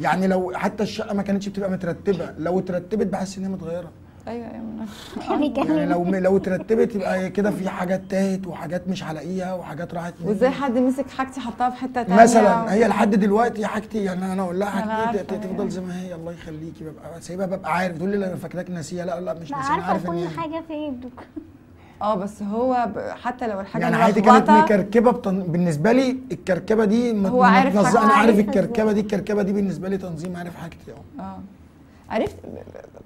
يعني. لو حتى الشقه ما كانتش بتبقى مترتبه، لو اترتبت بحس ان هي متغيره. ايوه ايوه يعني لو لو ترتبت يبقى كده في حاجات تاهت وحاجات مش هلاقيها وحاجات راحت. وازاي حد مسك حاجتي حطها في حته ثانيه مثلا و... هي لحد دلوقتي حاجتي يعني انا اقول لها حاجتي تفضل يعني زي ما هي الله يخليكي ببقى سايبها ببقى عارف. تقول لي لا انا فاكراك ناسيه، لا لا مش ناسيه عارفه عارف كل حاجه في ايدك. اه بس هو حتى لو الحاجه يعني حياتي كانت مكركبه بتن... بالنسبه لي الكركبه دي مت... هو عارف متنظ... انا عارف الكركبه دي الكركبه دي بالنسبه لي تنظيم عارف حاجتي اه اه عرفت.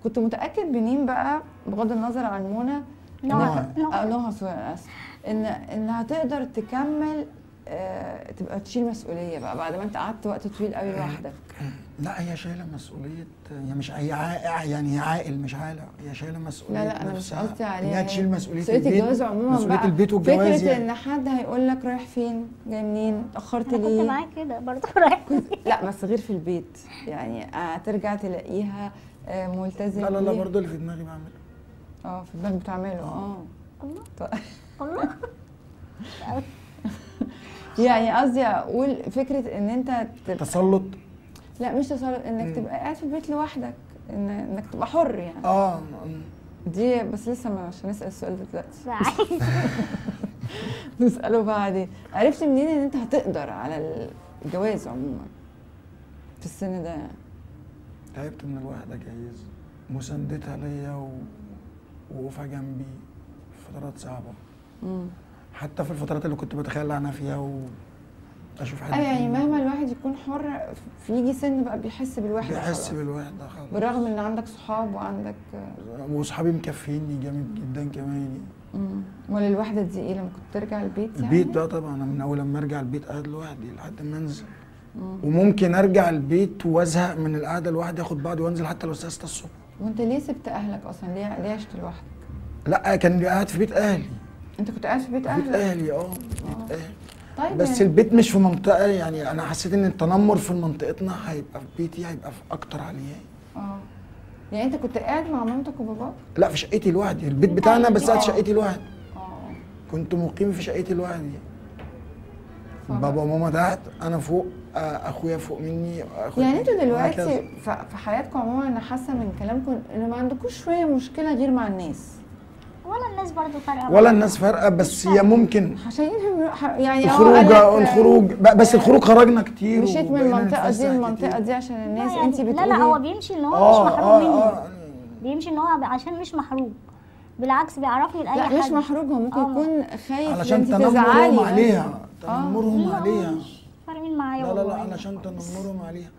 كنت متاكد منين بقى بغض النظر عن منى نوها نوها ان انها تقدر تكمل آه... تبقى تشيل مسؤوليه بقى بعد ما انت قعدت وقت طويل قوي لوحدك. لا هي شايله مسؤوليه، هي مش هي عائل يعني هي عاقل مش عاله، هي شايله مسؤوليه. لا لا انا مش قصدي عليها انها تشيل مسؤوليه البيت، الجواز عموما مسؤوليه البيت والجواز. فكره يعني ان حد هيقول لك رايح فين؟ جاي منين؟ اتاخرت ليه؟ كنت معاك كده برضه رايح لا بس غير في البيت يعني هترجع تلاقيها ملتزمه. لا لا لا برضه اللي في دماغي بعمله. اه في دماغك بتعمله اه الله الله يعني قصدي اقول فكره ان انت تسلط. لا مش تسلط، انك مم. تبقى قاعد في البيت لوحدك، إن انك تبقى حر يعني. اه دي بس لسه مش هنسال السؤال ده دلوقتي نساله بعدين. عرفت منين ان انت هتقدر على الجواز عموما في السن ده؟ تعبت من الوحده جايز، مساندتها ليا ووقوفها جنبي فترات صعبه. امم حتى في الفترات اللي كنت بتخلى عنها فيها و اشوف حد. يعني مهما الواحد يكون حر يجي سن بقى بيحس بالوحده. بيحس بالوحده خالص بالرغم ان عندك صحاب وعندك وصحابي مكفيني جامد جدا كمان. امم ولا الوحده دي ايه لما كنت ترجع البيت يعني؟ البيت ده طبعا انا من اول لما ارجع البيت قاعد لوحدي لحد ما انزل. وممكن ارجع البيت وازهق من القعده لوحدي اخد بعضي وانزل حتى لو الساعه ستة الصبح. وانت ليه سبت اهلك اصلا؟ ليه ليه عشت لوحدك؟ لا كان قاعد في بيت اهلي. انت كنت قاعد في بيت اهلك؟ بيت اهلي اه بيت اهلي. طيب بس يعني البيت مش في منطقه يعني انا حسيت ان التنمر في منطقتنا هيبقى في بيتي هيبقى في اكتر عليا. اه يعني انت كنت قاعد مع مامتك وباباك؟ لا في شقتي لوحدي، البيت بتاعنا بس قاعد في شقتي لوحدي. اه كنت مقيم في شقتي لوحدي. بابا وماما تحت انا فوق اخويا فوق مني أخويا. يعني انتوا دلوقتي في حياتكم عموما انا حاسه من كلامكم ان ما عندكوش شويه مشكله غير مع الناس. ولا الناس برضه فارقه ولا الناس فارقه بس هي ممكن عشان يعني اه الخروج بس الخروج خرجنا كتير مشيت من المنطقه دي المنطقه دي عشان الناس يعني انت بتقولي. لا لا هو بيمشي ان هو مش محروم مني، بيمشي ان هو عشان مش محروم بالعكس بيعرفني لاي حد. لا مش محروج هو ممكن يكون خايف انت تزعلي عليها تنمرهم عليها. مش فارقين معايا والله. لا لا لا علشان تنمرهم عليها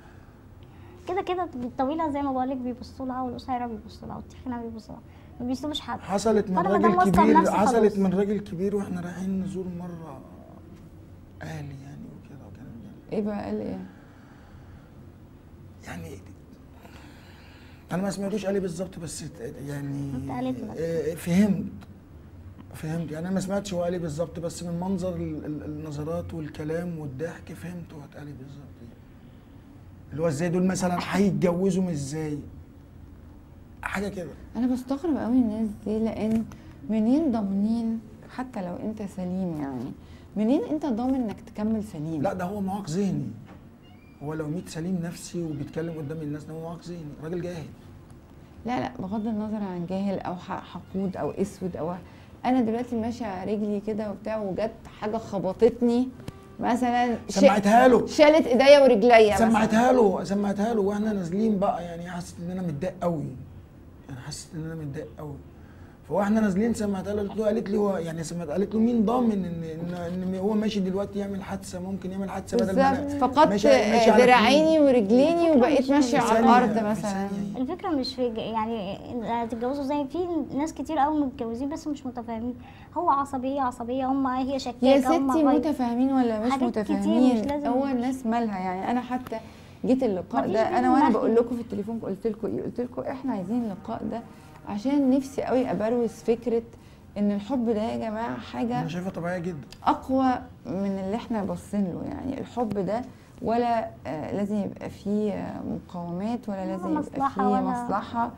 كده كده الطويله زي ما بقول لك بيبصوا لها والقصيره بيبصوا لها والتخينه بيبصوا لها ما بيسيبوش حد. حصلت من راجل كبير حصلت من راجل كبير واحنا رايحين نزور مره اهلي يعني وكده وكلام ايه بقى قال ايه؟ يعني انا ما سمعتوش قال ايه بالظبط بس يعني فهمت فهمت يعني انا ما سمعتش هو قال ايه بالظبط بس من منظر النظرات والكلام والضحك فهمت هو اتقال ايه بالظبط يعني. اللي هو ازاي دول مثلا هيتجوزوا ازاي؟ حاجه كده. انا بستغرب قوي الناس دي لان منين ضامنين حتى لو انت سليم يعني منين انت ضامن انك تكمل سليم؟ لا ده هو معاق ذهني. هو لو ميت سليم نفسي وبيتكلم قدام الناس ده هو معاق ذهني، راجل جاهل. لا لا بغض النظر عن جاهل او حقود او اسود او انا دلوقتي ماشيه على رجلي كده وبتاع وجت حاجه خبطتني مثلا سمعتها له شالت ايديا ورجليا سمعتها له سمعتها له واحنا نازلين بقى يعني حسيت ان انا متضايق قوي. انا حسيت ان انا متضايق قوي فاحنا نازلين سمعتها له قالت له قالت لي هو يعني سمعت قالت له مين ضامن ان ان هو ماشي دلوقتي يعمل حادثه ممكن يعمل حادثه بدل ما انا فقدت ذراعيني ورجليني وبقيت ماشيه على الارض مثلا. الفكره مش في يعني هتتجوزوا زي في ناس كتير قوي متجوزين بس مش متفاهمين. هو عصبيه عصبيه هم هي شكاكه يا ستي متفاهمين ولا مش متفاهمين هو الناس مالها يعني. انا حتى جيت اللقاء ده انا وانا بقول لكم في التليفون قلت لكم ايه؟ قلت لكم احنا عايزين اللقاء ده عشان نفسي قوي ابروز فكره ان الحب ده يا جماعه حاجه انا شايفها طبيعيه جدا اقوى من اللي احنا باصين له يعني. الحب ده ولا آه لازم يبقى فيه مقاومات ولا لازم يبقى فيه مصلحه.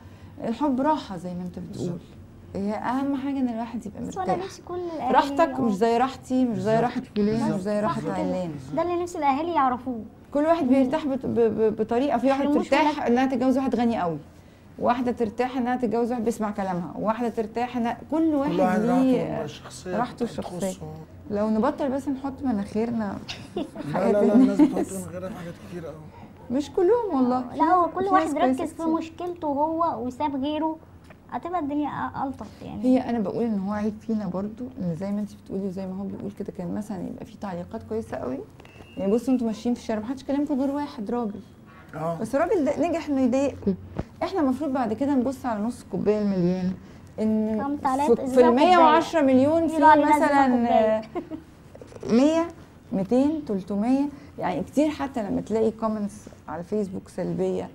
الحب راحه زي ما انت بتقول هي اهم حاجه ان الواحد يبقى مرتاح. راحتك مش زي راحتي مش زي راحه فلان مش زي راحه علان. ده اللي نفسي الاهالي يعرفوه. كل واحد بيرتاح بطريقه. في واحد بترتاح انها تتجوز واحد غني قوي، واحده ترتاح انها تتجوز واحد بيسمع كلامها، واحده ترتاح ان كل واحد ليه راحته الشخصيه. لو نبطل بس نحط مناخيرنا في حياتنا. لا لا لا الناس بتحط مناخيرها في حاجات كتير قوي. مش كلهم والله. لا هو كل واحد ركز في مشكلته هو وساب غيره، هتبقى الدنيا الطف يعني. هي انا بقول ان هو عيب فينا برضو ان زي ما انت بتقولي وزي ما هو بيقول كده، كان مثلا يبقى في تعليقات كويسه قوي يعني. بصوا انتوا ماشيين في الشارع محدش كلمكم غير واحد راجل. اه بس الراجل ده نجح انه يضايقكم. احنا المفروض بعد كده نبص على نص الكوبايه المليان، ان في ال مية وعشرة مليون في مثلا مية ميتين تلتمية يعني كتير. حتى لما تلاقي كومنتس على الفيسبوك سلبيه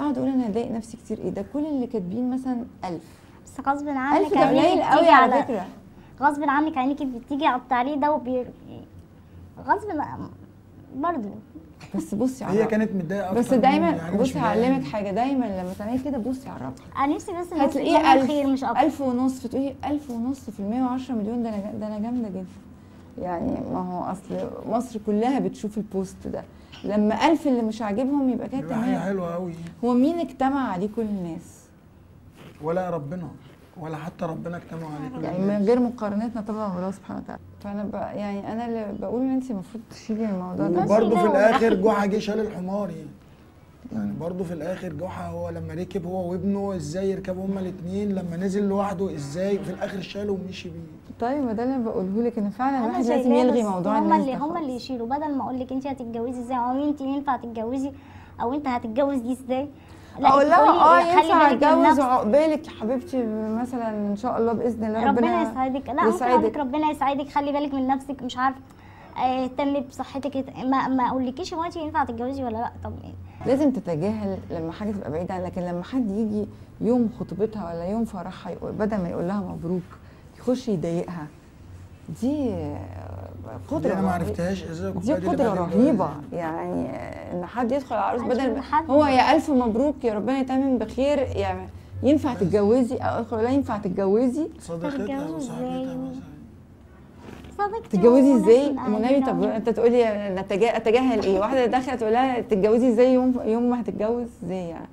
اقعد اقول انا هضايق نفسي كتير ايه ده، كل اللي كاتبين مثلا ألف بس غصب عنك. ألف ده قليل قوي على فكره. غصب عنك عينيكي بتيجي على التعليق ده وبي غصب برضه. بس بصي على هي كانت متضايقه بس دايما يعني. بصي هعلمك حاجه، دايما لما تعملي كده بصي على الرقم. انا نفسي بس هتلاقيه خير مش اكتر. ألف ونص، فتقولي ألف ونص في ال مية وعشرة مليون ده انا ده انا جامده جدا يعني. ما هو اصل مصر كلها بتشوف البوست ده، لما ألف اللي مش عاجبهم يبقى كده تمام. حلوه قوي. هو مين اجتمع عليه كل الناس؟ ولا ربنا ولا حتى ربنا اجتمع عليه كل يعني الناس. يعني من غير مقارنتنا طبعا بالله سبحانه وتعالى. فانا يعني انا اللي بقول ان انت المفروض تشيلي الموضوع ده. وبرضه في الاخر جحا جه شال الحمار يعني. يعني برضه في الاخر جحا هو لما ركب هو وابنه ازاي يركبوا هما الاثنين، لما نزل لوحده ازاي في الاخر شاله ومشي بيه. طيب ما ده اللي انا بقوله لك ان فعلا الواحد لازم يلغي موضوع الناس. هم اللي هم اللي يشيلوا، بدل ما اقول لك انت هتتجوزي ازاي او انت ينفع تتجوزي او انت هتتجوز دي ازاي. اقول لها اه ينفع اتجوز عقبالك يا حبيبتي مثلا ان شاء الله باذن الله ربنا يسعدك. لا يسعدك ربنا يسعدك، خلي بالك من نفسك مش عارفه اهتمي بصحتك. ما ما اقولكيش هو انت ينفع تتجوزي ولا لا. طب لازم تتجاهل لما حاجه تبقى بعيده، لكن لما حد يجي يوم خطوبتها ولا يوم فرحها بدل ما يقول لها مبروك يخش يضايقها، دي قدرة انا ما عرفتهاش ازاي. دي قدرة رهيبة يعني ان حد يدخل على العروس بدل هو يا الف مبروك يا ربنا يتمم بخير يعني ينفع تتجوزي او ادخل لا ينفع تتجوزي. صديقتها وصاحبتها مثلا تتجوزي ازاي؟ والنبي طب انت تقولي اتجاهل ايه؟ واحدة داخلة تقول لها تتجوزي ازاي يوم يوم ما هتتجوز ازاي يعني؟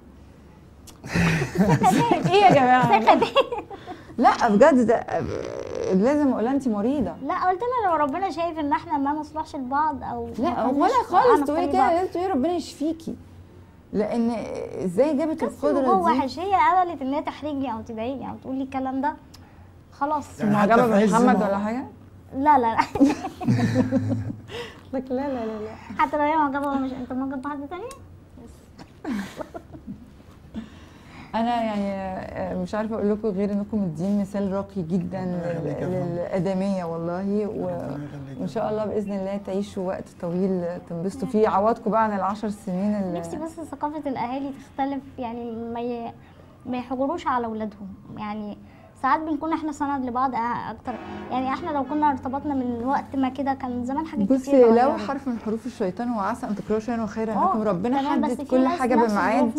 ايه يا جماعة؟ لا بجد ده لازم اقولها انت مريضه. لا قلت لها لو ربنا شايف ان احنا ما نصلحش لبعض او لا ولا خالص تقولي كده، لازم تقولي ربنا يشفيكي. لان ازاي جابت القدره دي؟ هو وحش هي قبلت ان هي تحرجني او تضايقني او تقول لي الكلام ده خلاص يعني. عجبها محمد ولا حاجه؟ لا لا لا لك لا لا لا حتى لو هي معجبه مش انت معجب بحد تاني؟ أنا يعني مش عارفة أقول لكم غير إنكم مدين مثال راقي جدا للآدمية والله. وإن شاء الله بإذن الله تعيشوا وقت طويل تنبسطوا فيه، عوضكم بقى عن العشر سنين اللي نفسي. بس ثقافة الأهالي تختلف يعني، ما ما يحجروش على أولادهم يعني. ساعات بنكون احنا سند لبعض اكتر يعني. احنا لو كنا ارتبطنا من وقت ما كده كان زمان حاجات كتير. بصي لو يعني حرف من حروف الشيطان وعسى ان تكرهوا شيئا وخيرا لكم، ربنا حدد كل حاجة بميعاد.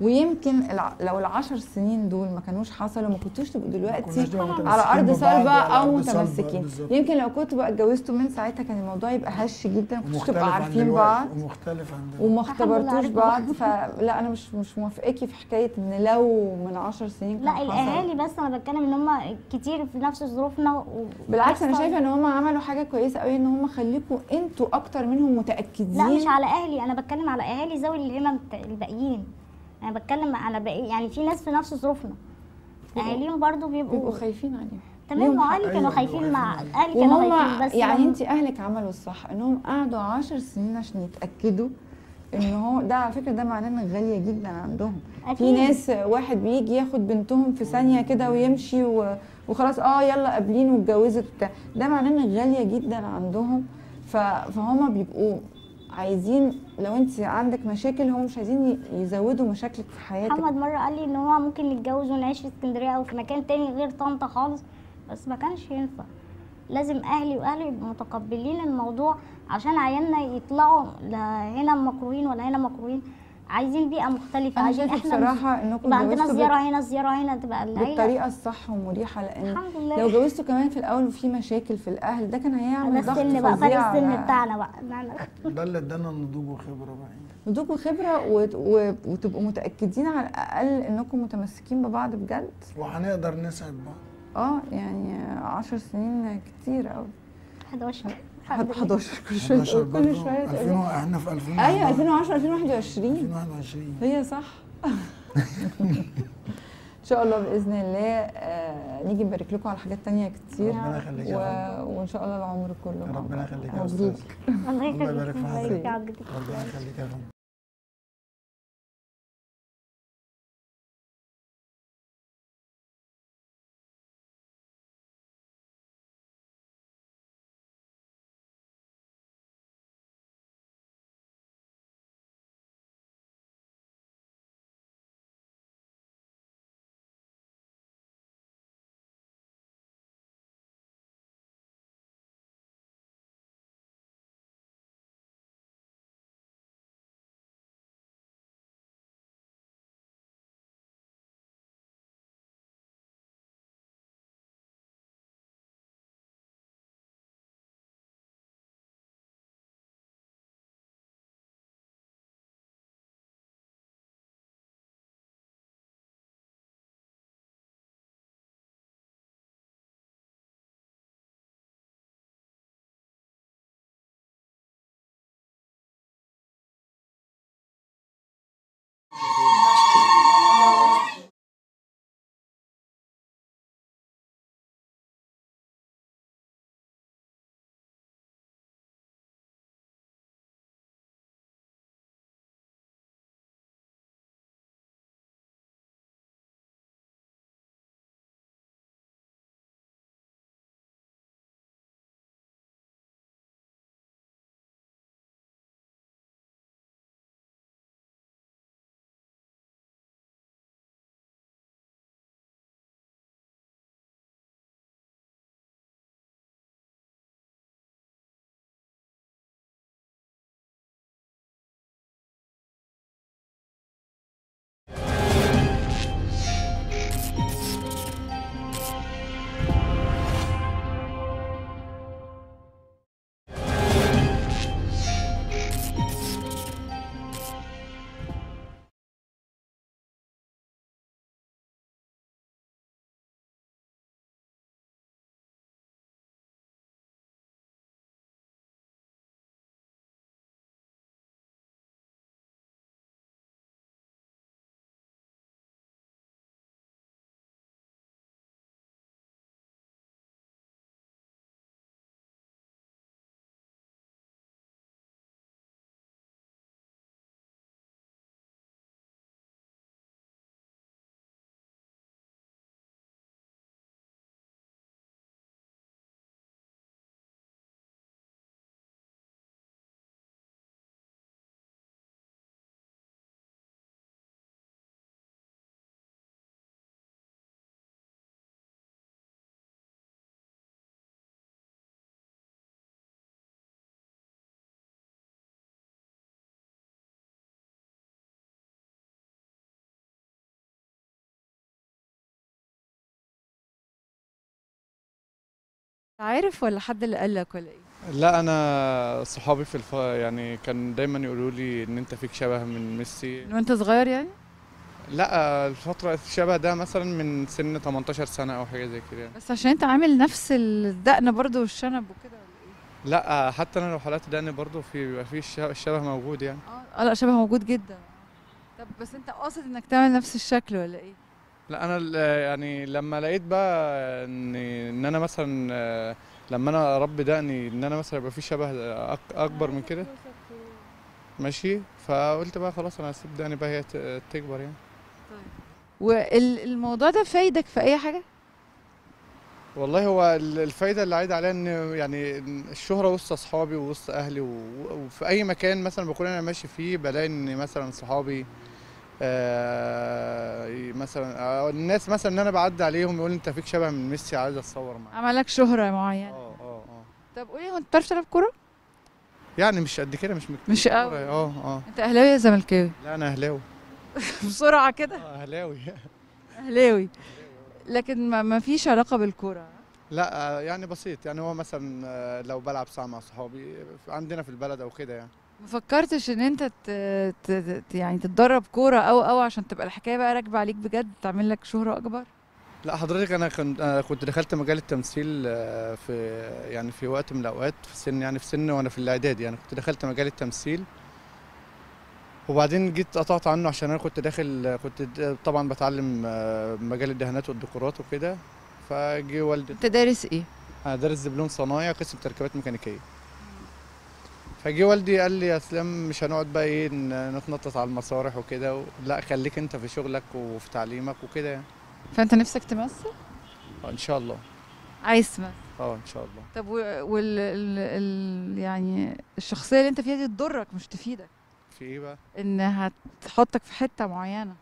ويمكن لو العشر سنين دول ما كانوش حصلوا ما كنتوش تبقوا دلوقتي على ارض صلبه او متمسكين. يمكن لو كنتوا بقى اتجوزتوا من ساعتها كان الموضوع يبقى هش جدا، ما كنتوش تبقوا عارفين بعض ومختلف عن دلوقتي وما اختبرتوش بعض. فلا انا مش مش موافقاكي في حكايه ان لو من عشر سنين كان لا الاهالي. بس انا بتكلم ان هم كتير في نفس ظروفنا و... بالعكس انا شايفه ان هم عملوا حاجه كويسه قوي ان هم خليكوا انتوا اكتر منهم متاكدين. لا مش على اهلي، انا بتكلم على اهالي ذوي الهمم الباقيين. انا بتكلم على باقي يعني في ناس في نفس ظروفنا اهاليهم برضو بيبقوا بيبقوا خايفين عليهم. تمام اهلي كانوا خايفين مع اهلي كانوا خايفين بس يعني انت اهلك عملوا الصح انهم قعدوا عشر سنين عشان يتاكدوا ان هو ده. على فكره ده معناه ان غاليه جدا عندهم. في ناس واحد بيجي ياخد بنتهم في ثانيه كده ويمشي وخلاص اه يلا قابلين واتجوزت وبتاع، ده معناه ان غاليه جدا عندهم. فهما بيبقوا عايزين لو انت عندك مشاكل هم مش عايزين يزودوا مشاكلك في حياتك. محمد مره قال لي ان هو ممكن نتجوز ونعيش في اسكندريه او في مكان تاني غير طنطا خالص، بس ما كانش ينفع. لازم اهلي واهلي يبقوا متقبلين الموضوع عشان عيالنا يطلعوا لا هنا مكروهين ولا هنا مكروهين. عايزين بيئه مختلفه. انا شايفه بصراحه انكم تبقى عندنا زياره هنا زياره هنا تبقى بالطريقه الصح ومريحه، لان الحمد لله لو جوزتوا كمان في الاول وفي مشاكل في الاهل ده كان هيعمل ضغط فظيع. بقى فرق السن بتاعنا بقى ده اللي ادانا النضوج والخبره بقى، نضوج وخبره وتبقوا متاكدين على الاقل انكم متمسكين ببعض بجد، وهنقدر نسعد بعض. اه يعني عشر سنين كتير قوي. احد عشر احد عشر كل شويه كل شويه احنا في ألفين وعشرة ايوه ألفين وعشرة ألفين وواحد وعشرين ألفين وواحد وعشرين هي صح. ان شاء الله باذن الله آه نيجي نبارك لكم على حاجات ثانيه كتير. ربنا يخليك يا رب، وان شاء الله العمر كله. ربنا يخليك يا استاذ، الله يبارك في حضرتك، ربنا يخليك يا رب. عارف ولا حد اللي قال لك ولا ايه؟ لا انا صحابي في الف... يعني كان دايما يقولوا لي ان انت فيك شبه من ميسي. من وانت صغير يعني؟ لا الفتره الشبه ده مثلا من سن تمنتاشر سنه او حاجه زي كده يعني. بس عشان انت عامل نفس الدقن برضه والشنب وكده ولا ايه؟ لا حتى انا لو حلقت دقن برضه في بيبقى في الشبه موجود يعني. اه لا شبه موجود جدا. طب بس انت قاصد انك تعمل نفس الشكل ولا ايه؟ لا انا يعني لما لقيت بقى ان ان انا مثلا لما انا اربي دقني ان انا مثلا يبقى في شبه اكبر من كده ماشي، فقلت بقى خلاص انا هسيب دقني بقى هي تكبر يعني. طيب والموضوع ده فايدك في اي حاجه؟ والله هو الفايده اللي عايد عليها ان يعني الشهره وسط اصحابي ووسط اهلي، وفي اي مكان مثلا بكون انا ماشي فيه بلاقي ان مثلا صحابي آه مثلا الناس مثلا ان انا بعدي عليهم يقول انت فيك شبه من ميسي عايز اتصور معاك. عملك شهره معينه. اه اه اه طب قولي هو انت بتعرف تلعب كوره؟ يعني مش قد كده، مش مكتوب مش قوي. اه اه انت اهلاوي يا زملكاوي؟ لا انا اهلاوي. بسرعه كده. اه اهلاوي. اهلاوي لكن ما فيش علاقه بالكوره؟ لا يعني بسيط، يعني هو مثلا لو بلعب ساعه مع صحابي عندنا في البلد او كده يعني. ما فكرتش ان انت ت... ت... يعني تتدرب كوره او او عشان تبقى الحكايه بقى راكبه عليك بجد، تعمل لك شهره اكبر؟ لا حضرتك انا كنت كنت دخلت مجال التمثيل في يعني في وقت من الاوقات، في سن يعني في سن وانا في الاعدادي يعني كنت دخلت مجال التمثيل، وبعدين جيت قطعت عنه عشان انا كنت داخل كنت طبعا بتعلم مجال الدهانات والديكورات وكده. فجي والدي. انت دارس ايه؟ انا دارس دبلوم صنايع قسم تركيبات ميكانيكيه. فجي والدي قال لي يا اسلام مش هنقعد بقى ايه نتنطط على المسارح وكده و... لا خليك انت في شغلك وفي تعليمك وكده يعني. فانت نفسك تمثل؟ اه ان شاء الله. عايز تمثل؟ اه ان شاء الله. طب وال وال... ال... يعني الشخصيه اللي انت فيها دي تضرك مش تفيدك. في ايه بقى؟ ان هتحطك في حته معينه.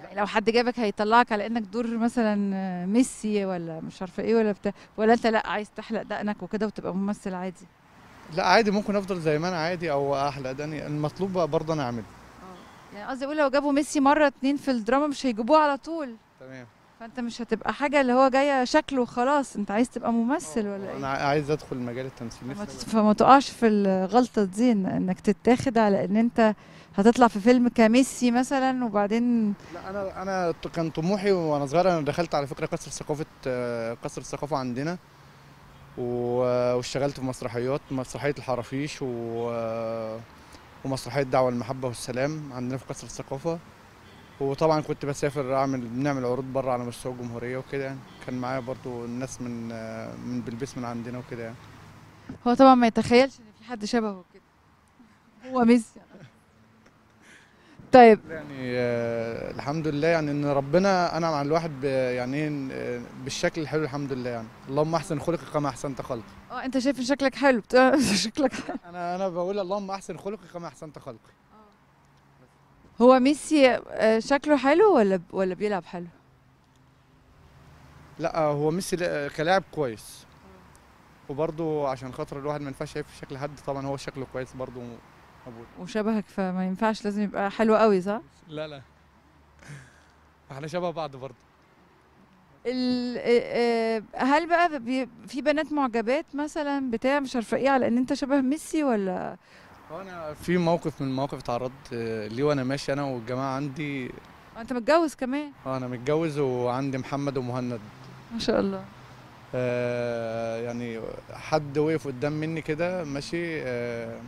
يعني لو حد جابك هيطلعك على انك دور مثلا ميسي ولا مش عارفه ايه ولا بتاع، ولا انت لا عايز تحلق دقنك وكده وتبقى ممثل عادي؟ لا عادي ممكن افضل زي ما انا عادي او احلق دقني، المطلوب بقى برضه انا اعمله. اه يعني قصدي اقول لو جابوا ميسي مره اتنين في الدراما مش هيجيبوه على طول. تمام. فانت مش هتبقى حاجه اللي هو جايه شكله وخلاص، انت عايز تبقى ممثل أوه. ولا ايه؟ انا عايز ادخل مجال التمثيل. فما تقعش في الغلطه دي انك تتاخد على ان انت هتطلع في فيلم كميسي مثلا وبعدين. لا انا انا كان طموحي وانا صغير، انا دخلت على فكره قصر ثقافه قصر الثقافه عندنا واشتغلت في مسرحيات، مسرحيه الحرافيش ومسرحيه دعوه المحبه والسلام عندنا في قصر الثقافه، وطبعا كنت بسافر اعمل بنعمل عروض بره على مستوى الجمهوريه وكده يعني، كان معايا برضو الناس من من بلبس من عندنا وكده يعني. هو طبعا ما يتخيلش ان في حد شبهه كده، هو ميسي. طيب يعني آه الحمد لله يعني ان ربنا انعم على الواحد يعني بالشكل الحلو الحمد لله يعني. اللهم احسن خلقي كما احسنت خلقي. اه انت شايف ان شكلك حلو شكلك حلو. انا انا بقول اللهم احسن خلقي كما احسنت خلقي. هو ميسي شكله حلو ولا ولا بيلعب حلو؟ لا هو ميسي كلاعب كويس، وبرضه عشان خاطر الواحد ما ينفعش يعيب في شكل حد، طبعا هو شكله كويس برضه موجود وشبهك، فما ينفعش لازم يبقى حلو قوي صح؟ لا لا احنا شبه بعض برضه. هل بقى في بنات معجبات مثلا بتاع مش عارفه ايه على ان انت شبه ميسي ولا؟ انا في موقف من المواقف اتعرضت ليه وانا ماشي انا والجماعه عندي. انت متجوز كمان؟ اه انا متجوز وعندي محمد ومهند ما شاء الله. آه يعني حد وقف قدام مني كده ماشي، آه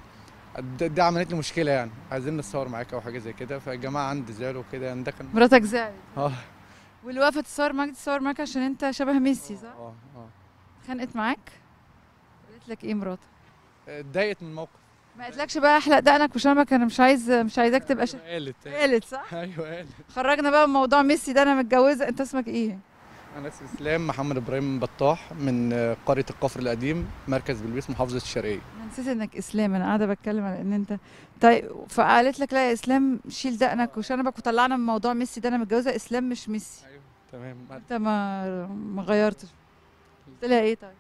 ده عملت لي مشكله يعني، عايزين نتصور معاك او حاجه زي كده، فالجماعه عندي زعلوا كده يعني. ده كان مراتك زعلت؟ اه. واللي وقفت تتصور معاك تتصور معاك عشان انت شبه ميسي صح؟ اه اه. اتخانقت معاك؟ قالت لك ايه مراتك؟ اتضايقت من الموقف. ما قالتلكش بقى احلق دقنك وشنبك انا مش عايز مش عايزاك تبقى شكلك؟ قالت قالت صح؟ ايوه قالت. خرجنا بقى من موضوع ميسي ده، انا متجوزه. انت اسمك ايه؟ انا اسمي اسلام محمد ابراهيم بطاح من قريه القفر القديم مركز بلبيس محافظه الشرقيه. انا نسيت انك اسلام، انا قاعده بتكلم على ان انت. طيب فقالت لك لا يا اسلام شيل دقنك وشنبك، وطلعنا من موضوع ميسي ده، انا متجوزه اسلام مش ميسي. ايوه تمام. انت ما ما غيرتش؟ قلت لها ايه طيب؟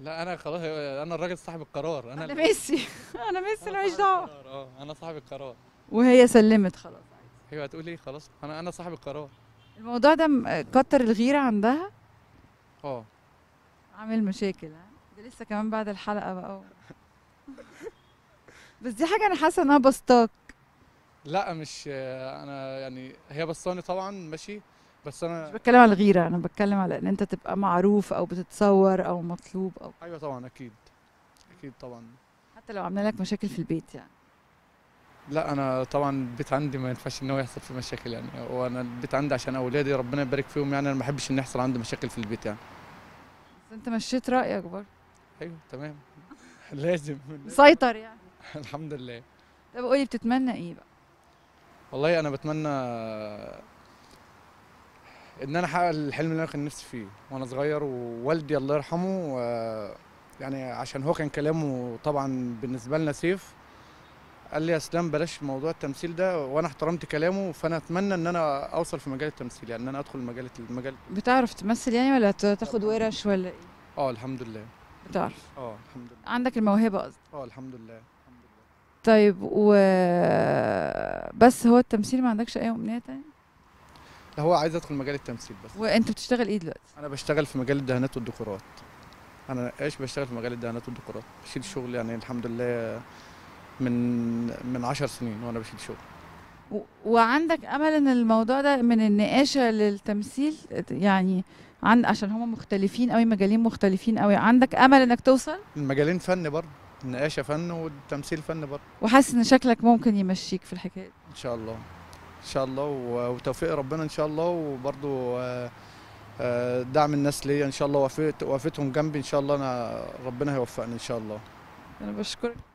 لا انا خلاص انا الراجل صاحب القرار، انا انا ميسي انا ميسي ماليش دعوه. اه انا صاحب القرار. وهي سلمت خلاص عادي. ايوه هتقول ايه خلاص، انا انا صاحب القرار. الموضوع ده كتر الغيره عندها. اه عامل مشاكل. ها ده لسه كمان بعد الحلقه بقى. بس دي حاجه انا حاسه انها بسطاك. لا مش انا يعني، هي بسطاني طبعا ماشي، بس انا مش بتكلم على الغيره، انا بتكلم على ان انت تبقى معروف او بتتصور او مطلوب او. ايوه طبعا اكيد اكيد طبعا. حتى لو عامله لك مشاكل في البيت يعني؟ لا انا طبعا البيت عندي ما ينفعش ان هو يحصل فيه مشاكل يعني، وانا البيت عندي عشان اولادي ربنا يبارك فيهم يعني، انا ما بحبش ان يحصل عندي مشاكل في البيت يعني. بس انت مشيت رايك برضه. ايوه تمام. لازم مسيطر يعني. الحمد لله. طب قولي بتتمنى ايه بقى؟ والله انا بتمنى ان انا احقق الحلم اللي انا كان نفسي فيه وانا صغير، ووالدي الله يرحمه يعني عشان هو كان كلامه طبعا بالنسبه لنا سيف، قال لي يا اسلام بلاش موضوع التمثيل ده، وانا احترمت كلامه، فانا اتمنى ان انا اوصل في مجال التمثيل يعني، ان انا ادخل مجال المجال. بتعرف تمثل يعني ولا تاخد ورش ولا ايه؟ اه الحمد لله. بتعرف؟ اه الحمد لله. عندك الموهبه قصدي؟ اه الحمد لله. طيب و بس هو التمثيل، ما عندكش اي امنيه تاني؟ لا، هو عايز ادخل مجال التمثيل بس. وانت بتشتغل ايه دلوقتي؟ انا بشتغل في مجال الدهانات والديكورات. انا ايش بشتغل في مجال الدهانات والديكورات، بشيل شغل يعني الحمد لله من من عشر سنين وانا بشيل شغل. و... وعندك امل ان الموضوع ده من النقاشه للتمثيل يعني عن عشان هم مختلفين قوي، مجالين مختلفين قوي، عندك امل انك توصل؟ المجالين فن برضه، النقاشه فن والتمثيل فن برضه. وحاسس ان شكلك ممكن يمشيك في الحكايه؟ ان شاء الله ان شاء الله وتوفيق ربنا ان شاء الله، وبرضه دعم الناس ليا ان شاء الله، وقفتهم جنبي ان شاء الله، انا ربنا هيوفقني ان شاء الله. انا بشكرك.